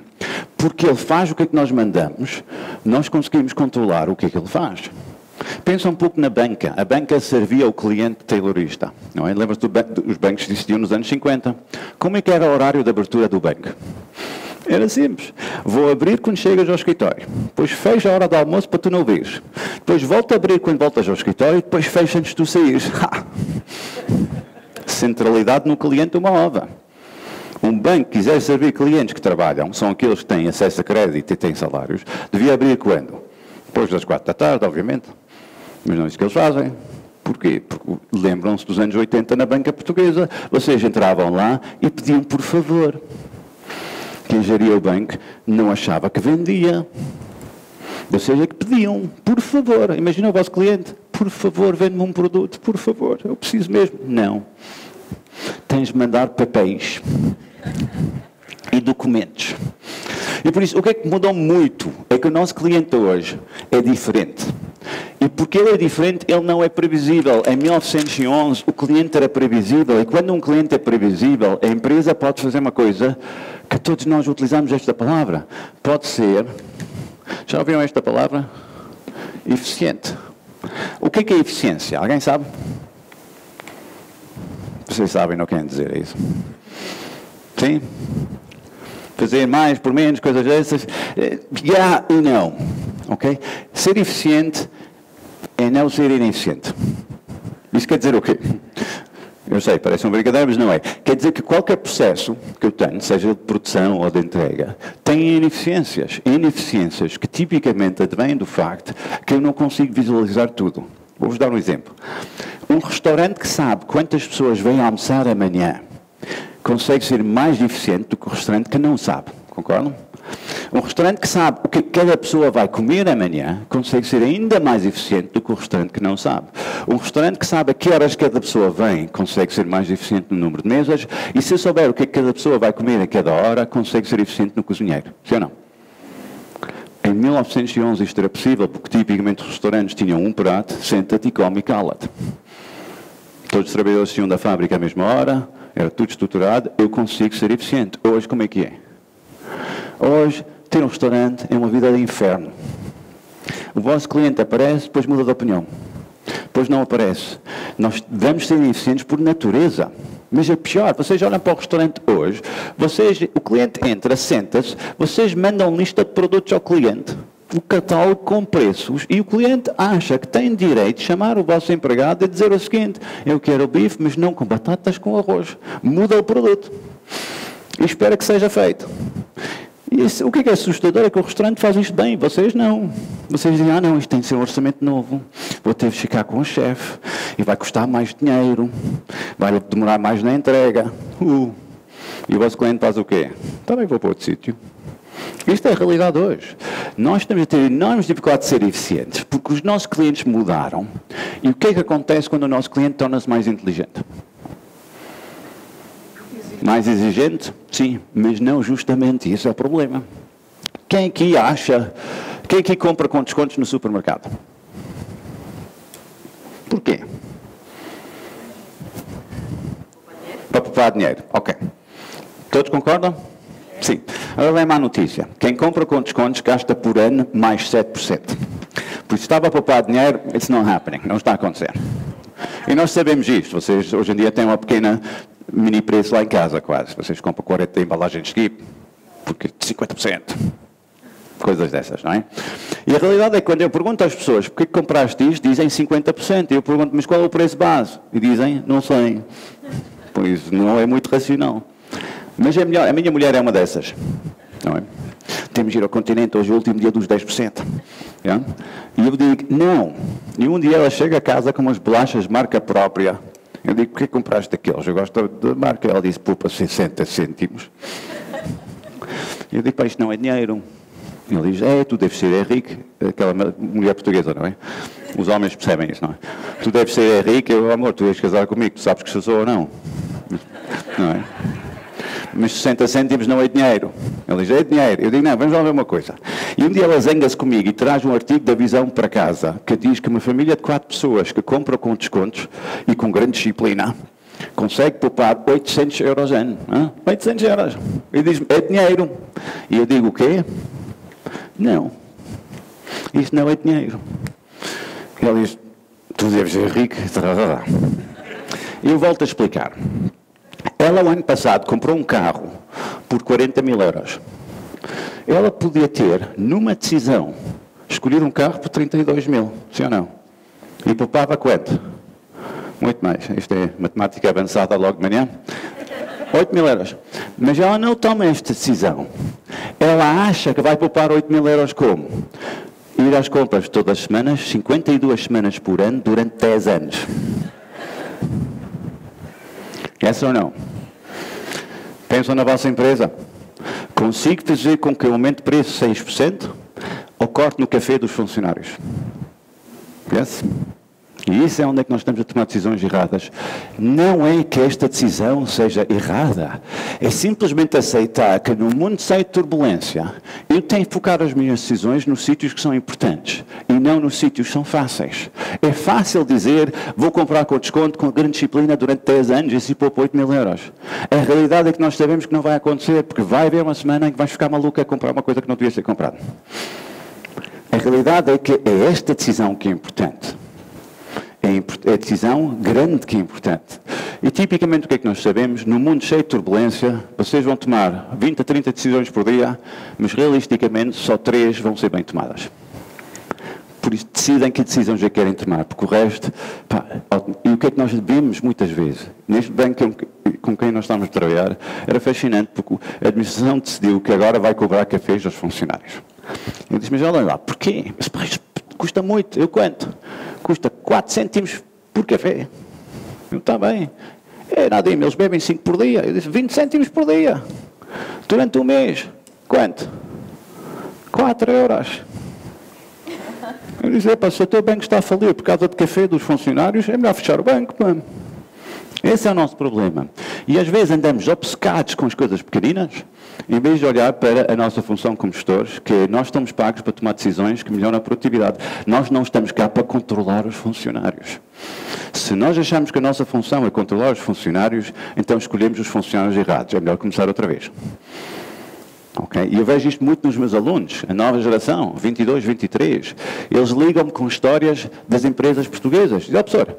Porque ele faz o que é que nós mandamos, nós conseguimos controlar o que é que ele faz. Pensa um pouco na banca. A banca servia ao cliente taylorista. Não é? Lembra-se dos bancos que existiam nos anos 50. Como é que era o horário de abertura do banco? Era simples. Vou abrir quando chegas ao escritório. Depois fecho a hora do almoço para tu não vires. Depois volto a abrir quando voltas ao escritório e depois fecho antes de tu saíres. Centralidade no cliente é uma ova. Um banco que quiser servir clientes que trabalham, são aqueles que têm acesso a crédito e têm salários, devia abrir quando? Depois das 4 da tarde, obviamente. Mas não é isso que eles fazem. Porquê? Porque lembram-se dos anos 80 na banca portuguesa. Vocês entravam lá e pediam por favor. Quem geria o banco não achava que vendia. Ou seja, que pediam, por favor. Imagina o vosso cliente, por favor, vende-me um produto, por favor, eu preciso mesmo. Não. Tens de mandar papéis e documentos. E por isso, o que é que mudou muito é que o nosso cliente hoje é diferente. E porque ele é diferente, ele não é previsível. Em 1911, o cliente era previsível. E quando um cliente é previsível, a empresa pode fazer uma coisa que todos nós utilizamos esta palavra. Pode ser, já ouviram esta palavra? Eficiente. O que é eficiência? Alguém sabe? Vocês sabem, não querem dizer isso. Sim? Fazer mais, por menos, coisas dessas. Já e não. Ok? Ser eficiente é não ser ineficiente. Isso quer dizer o quê? Eu sei, parece uma brincadeira, mas não é. Quer dizer que qualquer processo que eu tenho, seja de produção ou de entrega, tem ineficiências. Ineficiências que tipicamente advêm do facto que eu não consigo visualizar tudo. Vou-vos dar um exemplo. Um restaurante que sabe quantas pessoas vêm almoçar amanhã consegue ser mais eficiente do que o restaurante que não sabe. Concordam? Um restaurante que sabe o que cada pessoa vai comer amanhã consegue ser ainda mais eficiente do que o restaurante que não sabe. Um restaurante que sabe a que horas cada pessoa vem consegue ser mais eficiente no número de mesas, e se souber o que cada pessoa vai comer a cada hora, consegue ser eficiente no cozinheiro. Sim ou não? Em 1911 isto era possível porque tipicamente os restaurantes tinham um prato, senta-te e come e cala-te. Todos os trabalhadores tinham da fábrica à mesma hora, era tudo estruturado, eu consigo ser eficiente. Hoje como é que é? Hoje, ter um restaurante é uma vida de inferno. O vosso cliente aparece, depois muda de opinião. Depois não aparece. Nós devemos ser eficientes por natureza. Mas é pior, vocês olham para o restaurante hoje, o cliente entra, senta-se, vocês mandam lista de produtos ao cliente, um catálogo com preços, e o cliente acha que tem direito de chamar o vosso empregado e dizer o seguinte: eu quero o bife, mas não com batatas, com arroz. Muda o produto. E espera que seja feito. Isso, o que é assustador é que o restaurante faz isto bem, vocês não. Vocês dizem, ah não, isto tem de ser um orçamento novo, vou ter de ficar com o chefe, e vai custar mais dinheiro, vai demorar mais na entrega. E o vosso cliente faz o quê? Também vou para outro sítio. Isto é a realidade hoje. Nós estamos a ter enormes dificuldades de ser eficientes, porque os nossos clientes mudaram. E o que é que acontece quando o nosso cliente torna-se mais inteligente? Mais exigente? Sim, mas não justamente. Isso é o problema. Quem aqui acha... Quem aqui compra com descontos no supermercado? Porquê? Para poupar dinheiro. Ok. Todos concordam? Sim. Agora vem má notícia. Quem compra com descontos gasta por ano mais 7%. Por isso estava a poupar dinheiro, it's not happening. Não está a acontecer. E nós sabemos isto. Vocês hoje em dia têm uma pequena... mini preço lá em casa, quase. Vocês compram 40 embalagens de skip, porque 50%. Coisas dessas, não é? E a realidade é que quando eu pergunto às pessoas porquê que compraste isto, dizem 50%. E eu pergunto, mas qual é o preço base? E dizem, não sei. Por isso, não é muito racional. Mas é melhor, a minha mulher é uma dessas. Não é? Temos de ir ao continente, hoje é o último dia dos 10%. Yeah? E eu digo, não. E um dia ela chega a casa com umas bolachas de marca própria. Eu digo, porquê compraste aqueles? Eu gosto da marca. Ela disse, poupa 60 cêntimos. Eu digo, pá, isto não é dinheiro. Ele diz, tu deves ser rico. Aquela mulher portuguesa, não é? Os homens percebem isso, não é? Tu deves ser rico. Eu, amor, tu deves casar comigo. Tu sabes que sou ou não. Não é? Mas 60 cêntimos não é dinheiro. Ele diz, é dinheiro. Eu digo, não, vamos lá ver uma coisa. E um dia ela zanga-se comigo e traz um artigo da Visão para casa, que diz que uma família de 4 pessoas que compra com descontos e com grande disciplina, consegue poupar 800 euros ano. 800 euros. E diz, é dinheiro. E eu digo, o quê? Não. Isso não é dinheiro. Ele diz, tu deves ser rico. Eu volto a explicar. Ela, o ano passado, comprou um carro por 40 mil euros. Ela podia ter, numa decisão, escolhido um carro por 32 mil, sim ou não? E poupava quanto? Muito mais. Isto é matemática avançada logo de manhã. 8 mil euros. Mas ela não toma esta decisão. Ela acha que vai poupar 8 mil euros como? Ir às compras todas as semanas, 52 semanas por ano, durante 10 anos. Yes ou não? Pensam na vossa empresa. Consigo fazer com que eu aumente o preço 6% ou corte no café dos funcionários? Yes? E isso é onde é que nós estamos a tomar decisões erradas. Não é que esta decisão seja errada. É simplesmente aceitar que no mundo sem turbulência eu tenho que focar as minhas decisões nos sítios que são importantes e não nos sítios que são fáceis. É fácil dizer, vou comprar com desconto, com grande disciplina durante 10 anos e se poupo 8 mil euros. A realidade é que nós sabemos que não vai acontecer, porque vai haver uma semana em que vais ficar maluco a comprar uma coisa que não devia ser comprada. A realidade é que é esta decisão que é importante. É a decisão grande que é importante. E tipicamente o que é que nós sabemos? No mundo cheio de turbulência, vocês vão tomar 20 a 30 decisões por dia, mas realisticamente só 3 vão ser bem tomadas. Por isso decidem que decisões já querem tomar, porque o resto... Pá, e o que é que nós vimos muitas vezes? Neste banco com quem nós estávamos a trabalhar, era fascinante, porque a administração decidiu que agora vai cobrar cafés aos funcionários. Eu disse, mas olha lá, porquê? Mas, pá, custa muito. Eu quanto? Custa 4 cêntimos por café. Eu, está bem. É, Nadim, eles bebem 5 por dia. Eu disse, 20 cêntimos por dia. Durante um mês. Quanto? 4 euros. Eu disse, epa, se o teu banco está a falir por causa de café dos funcionários, é melhor fechar o banco, mano. Esse é o nosso problema. E às vezes andamos obcecados com as coisas pequeninas, em vez de olhar para a nossa função como gestores, que nós estamos pagos para tomar decisões que melhoram a produtividade. Nós não estamos cá para controlar os funcionários. Se nós achamos que a nossa função é controlar os funcionários, então escolhemos os funcionários errados. É melhor começar outra vez. Okay? E eu vejo isto muito nos meus alunos, a nova geração, 22, 23. Eles ligam-me com histórias das empresas portuguesas. Dizem, professor,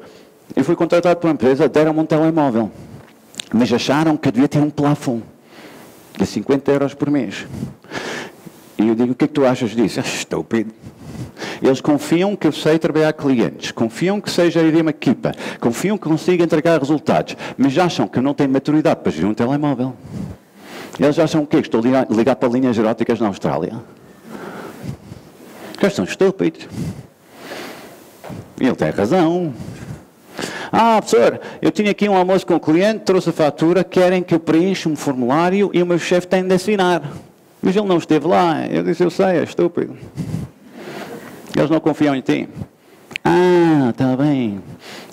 eu fui contratado por uma empresa, deram-me um telemóvel, mas acharam que eu devia ter um plafond de 50 euros por mês. E eu digo, o que é que tu achas disso? É estúpido. Eles confiam que eu sei trabalhar clientes, confiam que sei gerir uma equipa, confiam que consigo entregar resultados, mas acham que eu não tenho maturidade para gerir um telemóvel. Eles acham o quê? Que estou a ligar para linhas eróticas na Austrália. Eles são estúpidos. Ele tem razão. Ah, professor, eu tinha aqui um almoço com o cliente, trouxe a fatura, querem que eu preencha um formulário e o meu chefe tem de assinar. Mas ele não esteve lá. Eu disse, eu sei, é estúpido. Eles não confiam em ti. Ah, está bem.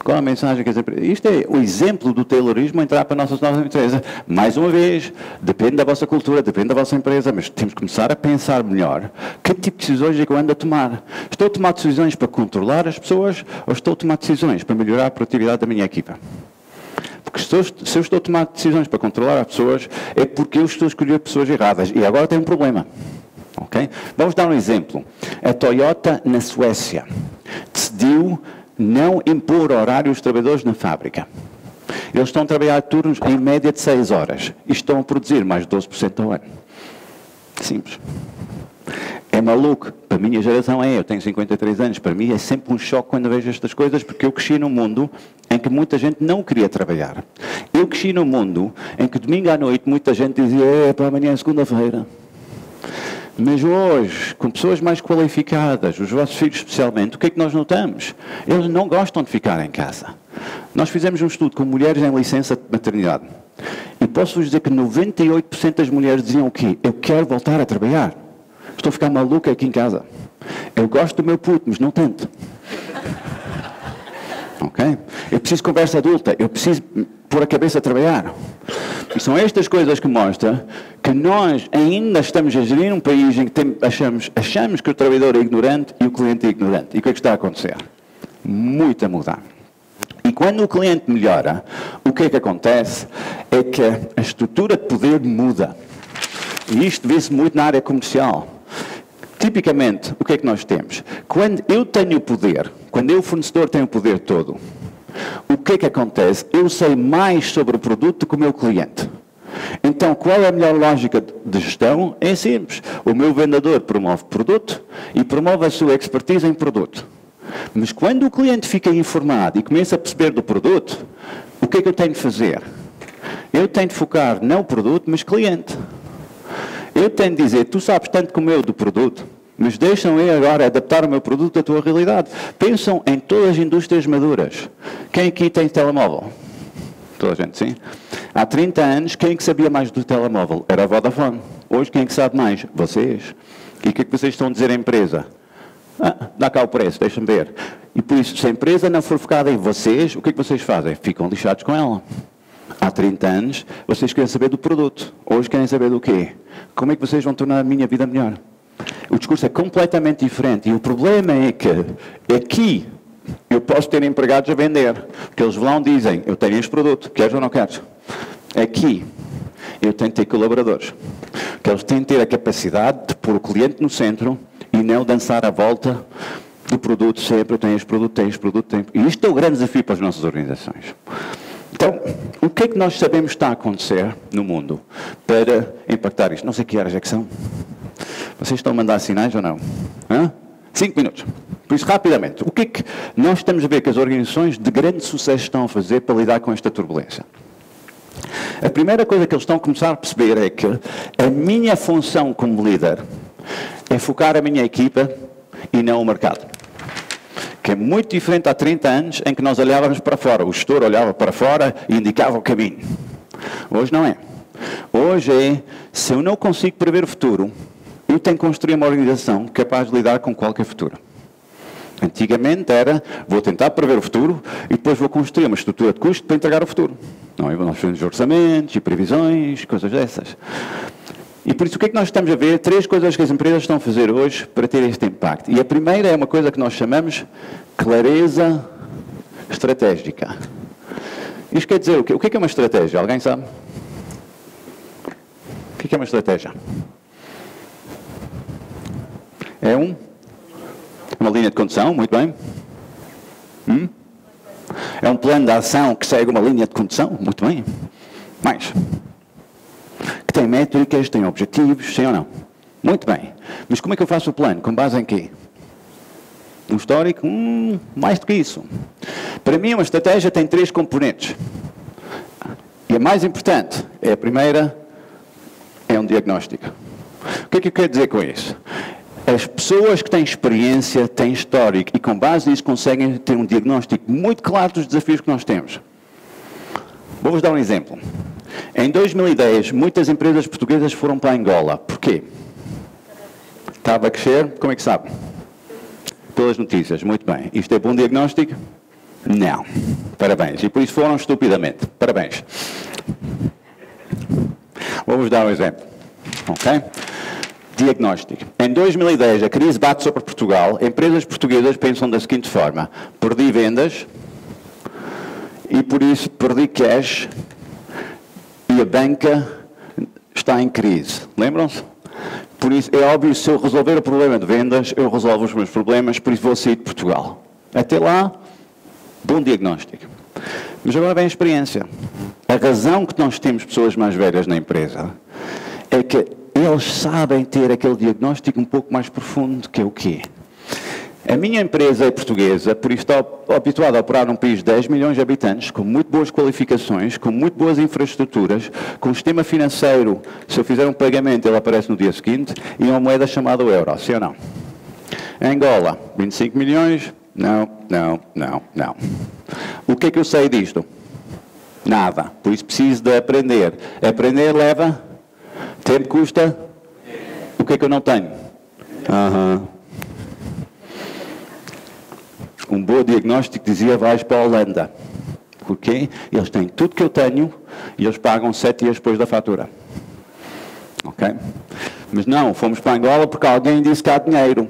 Qual a mensagem que as empresas... Isto é o exemplo do taylorismo entrar para a nossa nova empresa. Mais uma vez, depende da vossa cultura, depende da vossa empresa, mas temos que começar a pensar melhor. Que tipo de decisões é que eu ando a tomar? Estou a tomar decisões para controlar as pessoas ou estou a tomar decisões para melhorar a produtividade da minha equipa? Porque se eu estou a tomar decisões para controlar as pessoas, é porque eu estou a escolher pessoas erradas. E agora tem um problema. Okay? Vamos dar um exemplo. A Toyota, na Suécia, decidiu não impor horário aos trabalhadores na fábrica. Eles estão a trabalhar turnos em média de 6 horas e estão a produzir mais de 12% ao ano. Simples. É maluco. Para a minha geração é, eu tenho 53 anos, para mim é sempre um choque quando vejo estas coisas, porque eu cresci num mundo em que muita gente não queria trabalhar. Eu cresci num mundo em que domingo à noite muita gente dizia, é para amanhã é segunda-feira. Mas hoje, com pessoas mais qualificadas, os vossos filhos especialmente, o que é que nós notamos? Eles não gostam de ficar em casa. Nós fizemos um estudo com mulheres em licença de maternidade. E posso-vos dizer que 98% das mulheres diziam o quê? Eu quero voltar a trabalhar. Estou a ficar maluca aqui em casa. Eu gosto do meu puto, mas não tanto. Okay? Eu preciso de conversa adulta. Eu preciso pôr a cabeça a trabalhar. E são estas coisas que mostram que nós ainda estamos a gerir um país em que achamos que o trabalhador é ignorante e o cliente é ignorante. E o que é que está a acontecer? Muito a mudar. E quando o cliente melhora, o que é que acontece? É que a estrutura de poder muda. E isto vê-se muito na área comercial. Tipicamente, o que é que nós temos? Quando eu tenho o poder, quando eu, o fornecedor, tenho o poder todo, o que é que acontece? Eu sei mais sobre o produto do que o meu cliente. Então, qual é a melhor lógica de gestão? É simples. O meu vendedor promove produto e promove a sua expertise em produto. Mas quando o cliente fica informado e começa a perceber do produto, o que é que eu tenho de fazer? Eu tenho de focar não produto, mas cliente. Eu tenho de dizer, tu sabes tanto como eu do produto, mas deixam-me agora adaptar o meu produto à tua realidade. Pensam em todas as indústrias maduras. Quem aqui tem telemóvel? Toda a gente, sim? Há 30 anos, quem que sabia mais do telemóvel? Era a Vodafone. Hoje, quem que sabe mais? Vocês. E o que é que vocês estão a dizer à empresa? Ah, dá cá o preço, deixa-me ver. E por isso, se a empresa não for focada em vocês, o que é que vocês fazem? Ficam lixados com ela. Há 30 anos, vocês querem saber do produto. Hoje querem saber do quê? Como é que vocês vão tornar a minha vida melhor? O discurso é completamente diferente e o problema é que aqui eu posso ter empregados a vender, porque eles vão e dizem, eu tenho este produto, queres ou não queres? Aqui eu tenho de ter colaboradores, que eles têm de ter a capacidade de pôr o cliente no centro e não dançar à volta do produto sempre, eu tenho este produto, tenho este produto, tenho... E isto é o grande desafio para as nossas organizações. Então, o que é que nós sabemos que está a acontecer no mundo para impactar isto? Não sei que horas é que são. Vocês estão a mandar sinais ou não? Hã? 5 minutos. Por isso, rapidamente, o que é que nós estamos a ver que as organizações de grande sucesso estão a fazer para lidar com esta turbulência? A primeira coisa que eles estão a começar a perceber é que a minha função como líder é focar a minha equipa e não o mercado. Que é muito diferente há 30 anos em que nós olhávamos para fora. O gestor olhava para fora e indicava o caminho. Hoje não é. Hoje é, se eu não consigo prever o futuro, eu tenho que construir uma organização capaz de lidar com qualquer futuro. Antigamente era, vou tentar prever o futuro e depois vou construir uma estrutura de custo para entregar o futuro. Não, nós fazemos orçamentos e previsões, coisas dessas. E por isso o que é que nós estamos a ver? Três coisas que as empresas estão a fazer hoje para ter este impacto. E a primeira é uma coisa que nós chamamos clareza estratégica. Isto quer dizer o quê? O que é uma estratégia? Alguém sabe? O que é uma estratégia? É uma linha de condução, muito bem. É um plano de ação que segue uma linha de condução, muito bem. Mais. Que tem métricas, tem objetivos, sim ou não? Muito bem. Mas como é que eu faço o plano? Com base em quê? Um histórico? Mais do que isso. Para mim, uma estratégia tem três componentes. E a mais importante é a primeira, é um diagnóstico. O que é que eu quero dizer com isso? As pessoas que têm experiência, têm histórico e com base nisso conseguem ter um diagnóstico muito claro dos desafios que nós temos. Vou-vos dar um exemplo. Em 2010, muitas empresas portuguesas foram para Angola. Porquê? Estava a crescer. Como é que sabe? Pelas notícias. Muito bem. Isto é bom diagnóstico? Não. Parabéns. E por isso foram estupidamente. Parabéns. Vou-vos dar um exemplo. Ok? Diagnóstico. Em 2010, a crise bate sobre Portugal. Empresas portuguesas pensam da seguinte forma. Perdi vendas e, por isso, perdi cash e a banca está em crise. Lembram-se? Por isso, é óbvio, se eu resolver o problema de vendas, eu resolvo os meus problemas, por isso vou sair de Portugal. Até lá, bom diagnóstico. Mas agora vem a experiência. A razão que nós temos pessoas mais velhas na empresa é que eles sabem ter aquele diagnóstico um pouco mais profundo, que é o quê? A minha empresa é portuguesa, por isso está habituada a operar num país de 10 milhões de habitantes, com muito boas qualificações, com muito boas infraestruturas, com um sistema financeiro, se eu fizer um pagamento ele aparece no dia seguinte, e uma moeda chamada euro, sim ou não? Angola, 25 milhões? Não, não, não, não. O que é que eu sei disto? Nada. Por isso preciso de aprender. Aprender leva... Tempo custa? O que é que eu não tenho? Um bom diagnóstico dizia, vais para a Holanda. Porquê? Eles têm tudo que eu tenho e eles pagam 7 dias depois da fatura. Ok? Mas não, fomos para Angola porque alguém disse que há dinheiro.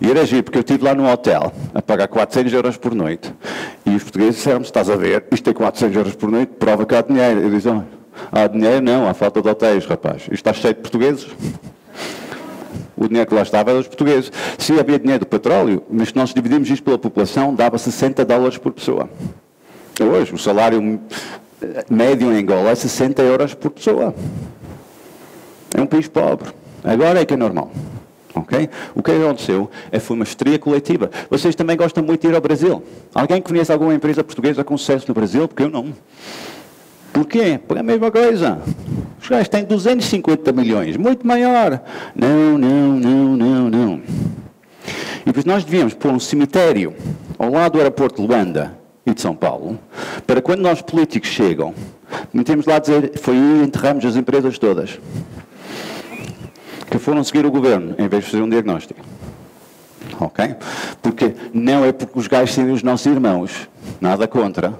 E era giro, porque eu estive lá no hotel a pagar 400 euros por noite. E os portugueses disseram-me, estás a ver, isto é 400 euros por noite, prova que há dinheiro. Eu disse, há dinheiro? Não, há falta de hotéis, rapaz. Isto está cheio de portugueses. O dinheiro que lá estava era dos portugueses. Se havia dinheiro do petróleo, mas se nós dividimos isto pela população, dava 60 dólares por pessoa. Hoje, o salário médio em Angola é 60 euros por pessoa. É um país pobre. Agora é que é normal. Okay? O que aconteceu foi uma histeria coletiva. Vocês também gostam muito de ir ao Brasil. Alguém conhece alguma empresa portuguesa com sucesso no Brasil? Porque eu não. Porquê? Porque é a mesma coisa. Os gajos têm 250 milhões, muito maior. Não, não, não, não, não. E depois nós devíamos pôr um cemitério ao lado do aeroporto de Luanda e de São Paulo, para quando nós políticos chegam, metemos lá a dizer, foi aí enterramos as empresas todas, que foram seguir o governo, em vez de fazer um diagnóstico. Ok? Porque não é porque os gajos são os nossos irmãos, nada contra,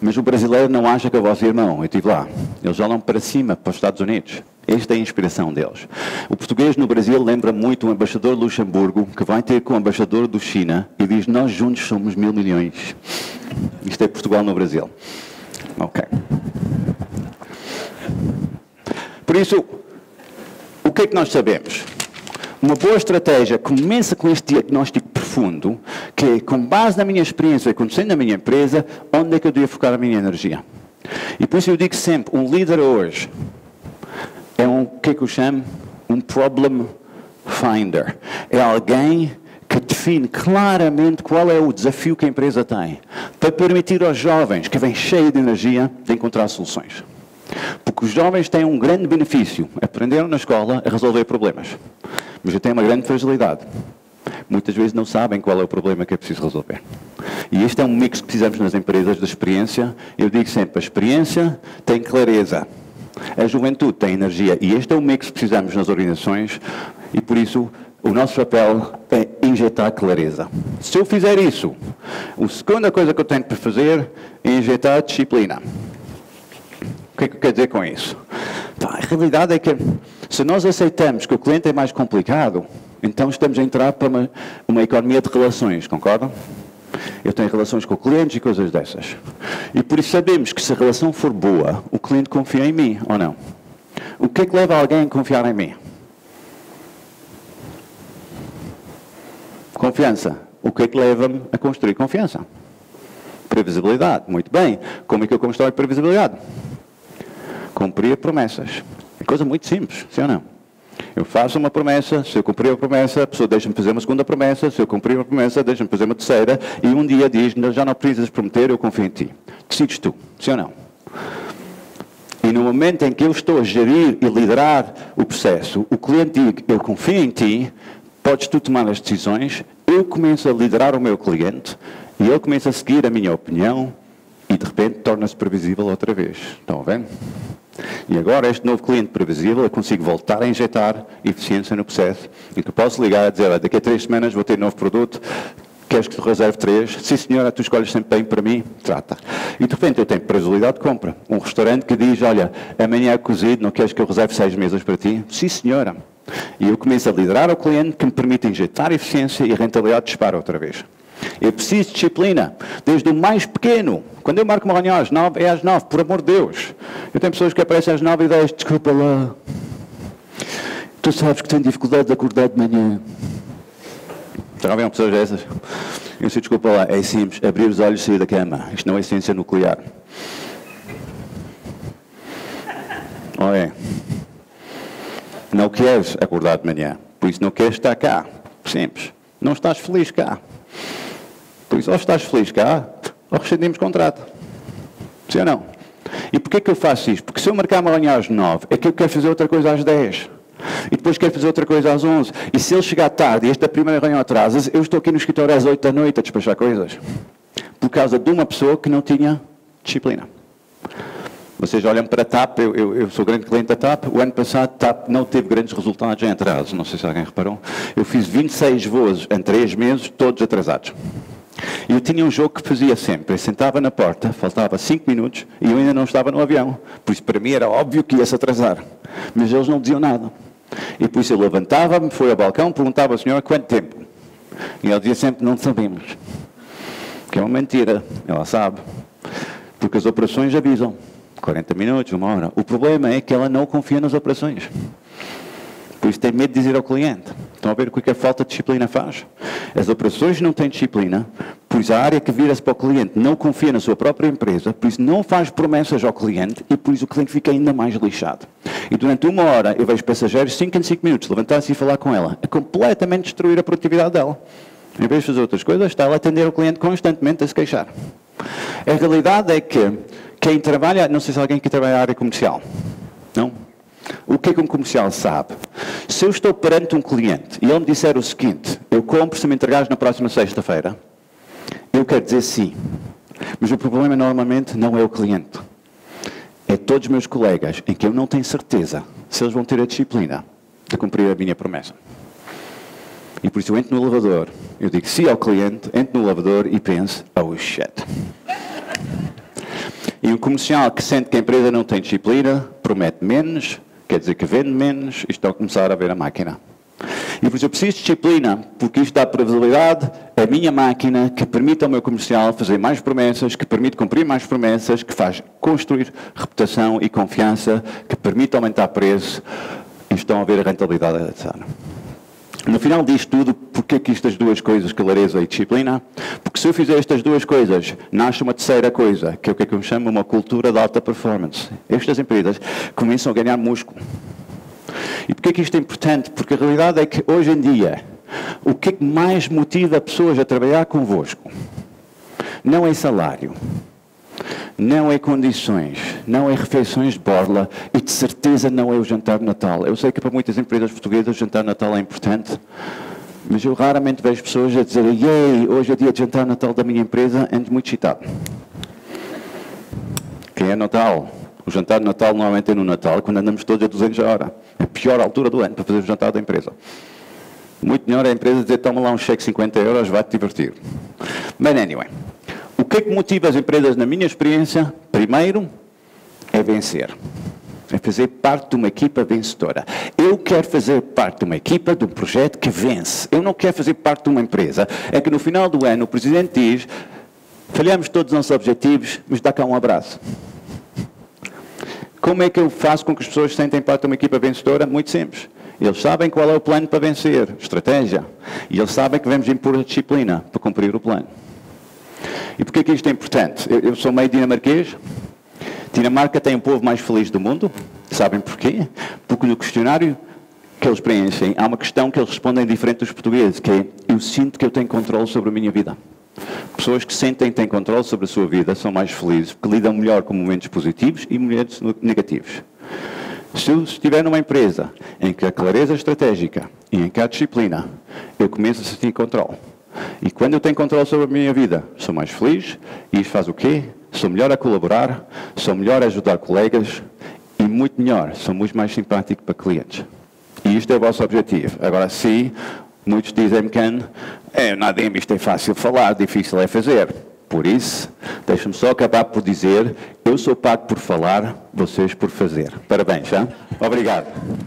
mas o brasileiro não acha que é o vosso irmão. Eu estive lá. Eles olham para cima, para os Estados Unidos. Esta é a inspiração deles. O português no Brasil lembra muito o embaixador de Luxemburgo, que vai ter com o embaixador do China e diz, nós juntos somos 1.000 milhões. Isto é Portugal no Brasil. Ok. Por isso, o que é que nós sabemos? Uma boa estratégia começa com este diagnóstico profundo, que é, com base na minha experiência acontecendo na minha empresa, onde é que eu devo focar a minha energia? E por isso eu digo sempre, um líder hoje é um, o que é que eu chamo? Um problem finder. É alguém que define claramente qual é o desafio que a empresa tem, para permitir aos jovens, que vêm cheios de energia, de encontrar soluções. Porque os jovens têm um grande benefício. Aprenderam na escola a resolver problemas. Mas já têm uma grande fragilidade. Muitas vezes não sabem qual é o problema que é preciso resolver. E este é um mix que precisamos nas empresas da experiência. Eu digo sempre, a experiência tem clareza. A juventude tem energia e este é o meio que precisamos nas organizações e, por isso, o nosso papel é injetar clareza. Se eu fizer isso, a segunda coisa que eu tenho para fazer é injetar disciplina. O que é que eu quero dizer com isso? Então, a realidade é que, se nós aceitamos que o cliente é mais complicado, então estamos a entrar para uma economia de relações, concordam? Eu tenho relações com clientes e coisas dessas. E por isso sabemos que se a relação for boa, o cliente confia em mim ou não. O que é que leva alguém a confiar em mim? Confiança. O que é que leva-me a construir confiança? Previsibilidade. Muito bem. Como é que eu constrói previsibilidade? Cumprir promessas. É coisa muito simples, sim ou não? Eu faço uma promessa, se eu cumprir a promessa, a pessoa deixa-me fazer uma segunda promessa, se eu cumprir uma promessa, deixa-me fazer uma terceira, e um dia diz, já não precisas prometer, eu confio em ti. Decides tu, sim ou não? E no momento em que eu estou a gerir e liderar o processo, o cliente diz, eu confio em ti, podes tu tomar as decisões, eu começo a liderar o meu cliente, e ele começa a seguir a minha opinião, e de repente torna-se previsível outra vez. Estão a ver? E agora, este novo cliente previsível, eu consigo voltar a injetar eficiência no processo e que posso ligar a dizer, ah, daqui a 3 semanas vou ter novo produto, queres que te reserve 3? Sim, senhora, tu escolhes sempre bem para mim, trata. E de repente eu tenho previsibilidade de compra. Um restaurante que diz, olha, amanhã é cozido, não queres que eu reserve 6 mesas para ti? Sim, senhora. E eu começo a liderar o cliente que me permite injetar eficiência e a rentabilidade dispara outra vez. Eu preciso de disciplina, desde o mais pequeno. Quando eu marco uma reunião às 9, é às 9, por amor de Deus. Eu tenho pessoas que aparecem às 9 e 10, desculpa lá. Tu sabes que tenho dificuldade de acordar de manhã. Já não viram pessoas dessas? Eu sei, desculpa lá, é simples, abrir os olhos e sair da cama. Isto não é ciência nuclear. Ou é? Não queres acordar de manhã, por isso não queres estar cá. Simples. Não estás feliz cá. Por isso, ou estás feliz cá, ou rescindimos contrato. Sim ou não? E porquê que eu faço isto? Porque se eu marcar uma reunião às 9, é que eu quero fazer outra coisa às 10. E depois quero fazer outra coisa às 11. E se ele chegar tarde e esta primeira reunião atrasa, eu estou aqui no escritório às 8 da noite a despachar coisas. Por causa de uma pessoa que não tinha disciplina. Vocês olham para a TAP, eu sou grande cliente da TAP, o ano passado a TAP não teve grandes resultados em atraso, não sei se alguém reparou. Eu fiz 26 voos em 3 meses, todos atrasados. E eu tinha um jogo que fazia sempre, eu sentava na porta, faltava 5 minutos e eu ainda não estava no avião. Por isso para mim era óbvio que ia-se atrasar, mas eles não diziam nada. E por isso eu levantava-me, fui ao balcão, perguntava ao senhor quanto tempo. E ele dizia sempre, não sabemos. Que é uma mentira, ela sabe. Porque as operações avisam. 40 minutos, 1 hora. O problema é que ela não confia nas operações. Por isso tem medo de dizer ao cliente. Estão a ver o que a falta de disciplina faz? As operações não têm disciplina, por isso a área que vira-se para o cliente não confia na sua própria empresa, por isso não faz promessas ao cliente e por isso o cliente fica ainda mais lixado. E durante 1 hora eu vejo passageiros 5 em 5 minutos levantar-se e falar com ela, a completamente destruir a produtividade dela. Em vez de fazer outras coisas, está ela a atender o cliente constantemente a se queixar. A realidade é que quem trabalha, não sei se alguém que trabalha na área comercial, não? O que é que um comercial sabe? Se eu estou perante um cliente e ele me disser o seguinte, eu compro se me entregares na próxima sexta-feira, eu quero dizer sim. Mas o problema normalmente não é o cliente. É todos os meus colegas em que eu não tenho certeza se eles vão ter a disciplina de cumprir a minha promessa. E por isso eu entro no elevador, eu digo sim ao cliente, entro no elevador e penso, oh shit. E um comercial que sente que a empresa não tem disciplina, promete menos, quer dizer que vende menos e estão a começar a ver a máquina. E por isso eu preciso de disciplina, porque isto dá previsibilidade à minha máquina que permite ao meu comercial fazer mais promessas, que permite cumprir mais promessas, que faz construir reputação e confiança, que permite aumentar preço e estão a ver a rentabilidade avançar. No final disto tudo, porquê que estas duas coisas, clareza e disciplina? Porque se eu fizer estas duas coisas, nasce uma terceira coisa, que é o que eu chamo uma cultura de alta performance. Estas empresas começam a ganhar músculo. E porquê que isto é importante? Porque a realidade é que hoje em dia, o que é que mais motiva pessoas a trabalhar convosco? Não é salário, não é condições, não é refeições de borla e de certeza não é o jantar de Natal. Eu sei que para muitas empresas portuguesas o jantar de Natal é importante, mas eu raramente vejo pessoas a dizer yay, hoje é dia de jantar de Natal da minha empresa, ando muito excitado. Quem é Natal? O jantar de Natal normalmente é no Natal, quando andamos todos a 200 a hora. É a pior altura do ano para fazer o jantar da empresa. Muito melhor a empresa dizer, toma lá um cheque de 50 euros, vai-te divertir. Mas, anyway, o que é que motiva as empresas, na minha experiência? Primeiro, é vencer. É fazer parte de uma equipa vencedora. Eu quero fazer parte de uma equipa, de um projeto que vence. Eu não quero fazer parte de uma empresa. É que no final do ano o Presidente diz, falhamos todos os nossos objetivos, mas dá cá um abraço. Como é que eu faço com que as pessoas sentem parte de uma equipa vencedora? Muito simples. Eles sabem qual é o plano para vencer, estratégia. E eles sabem que vamos impor a disciplina para cumprir o plano. E porquê que isto é importante? Eu sou meio dinamarquês. Dinamarca tem o povo mais feliz do mundo. Sabem porquê? Porque no questionário que eles preenchem, há uma questão que eles respondem diferente dos portugueses, que é, eu sinto que eu tenho controle sobre a minha vida. Pessoas que sentem que têm controle sobre a sua vida são mais felizes, porque lidam melhor com momentos positivos e momentos negativos. Se eu estiver numa empresa em que a clareza estratégica e em que há disciplina, eu começo a sentir controle. E quando eu tenho controle sobre a minha vida, sou mais feliz, e isso faz o quê? Sou melhor a colaborar, sou melhor a ajudar colegas e muito melhor, sou muito mais simpático para clientes. E isto é o vosso objetivo. Agora, se muitos dizem-me que Nadim, isto é fácil falar, difícil é fazer. Por isso, deixa-me só acabar por dizer, eu sou pago por falar, vocês por fazer. Parabéns, hein? Obrigado.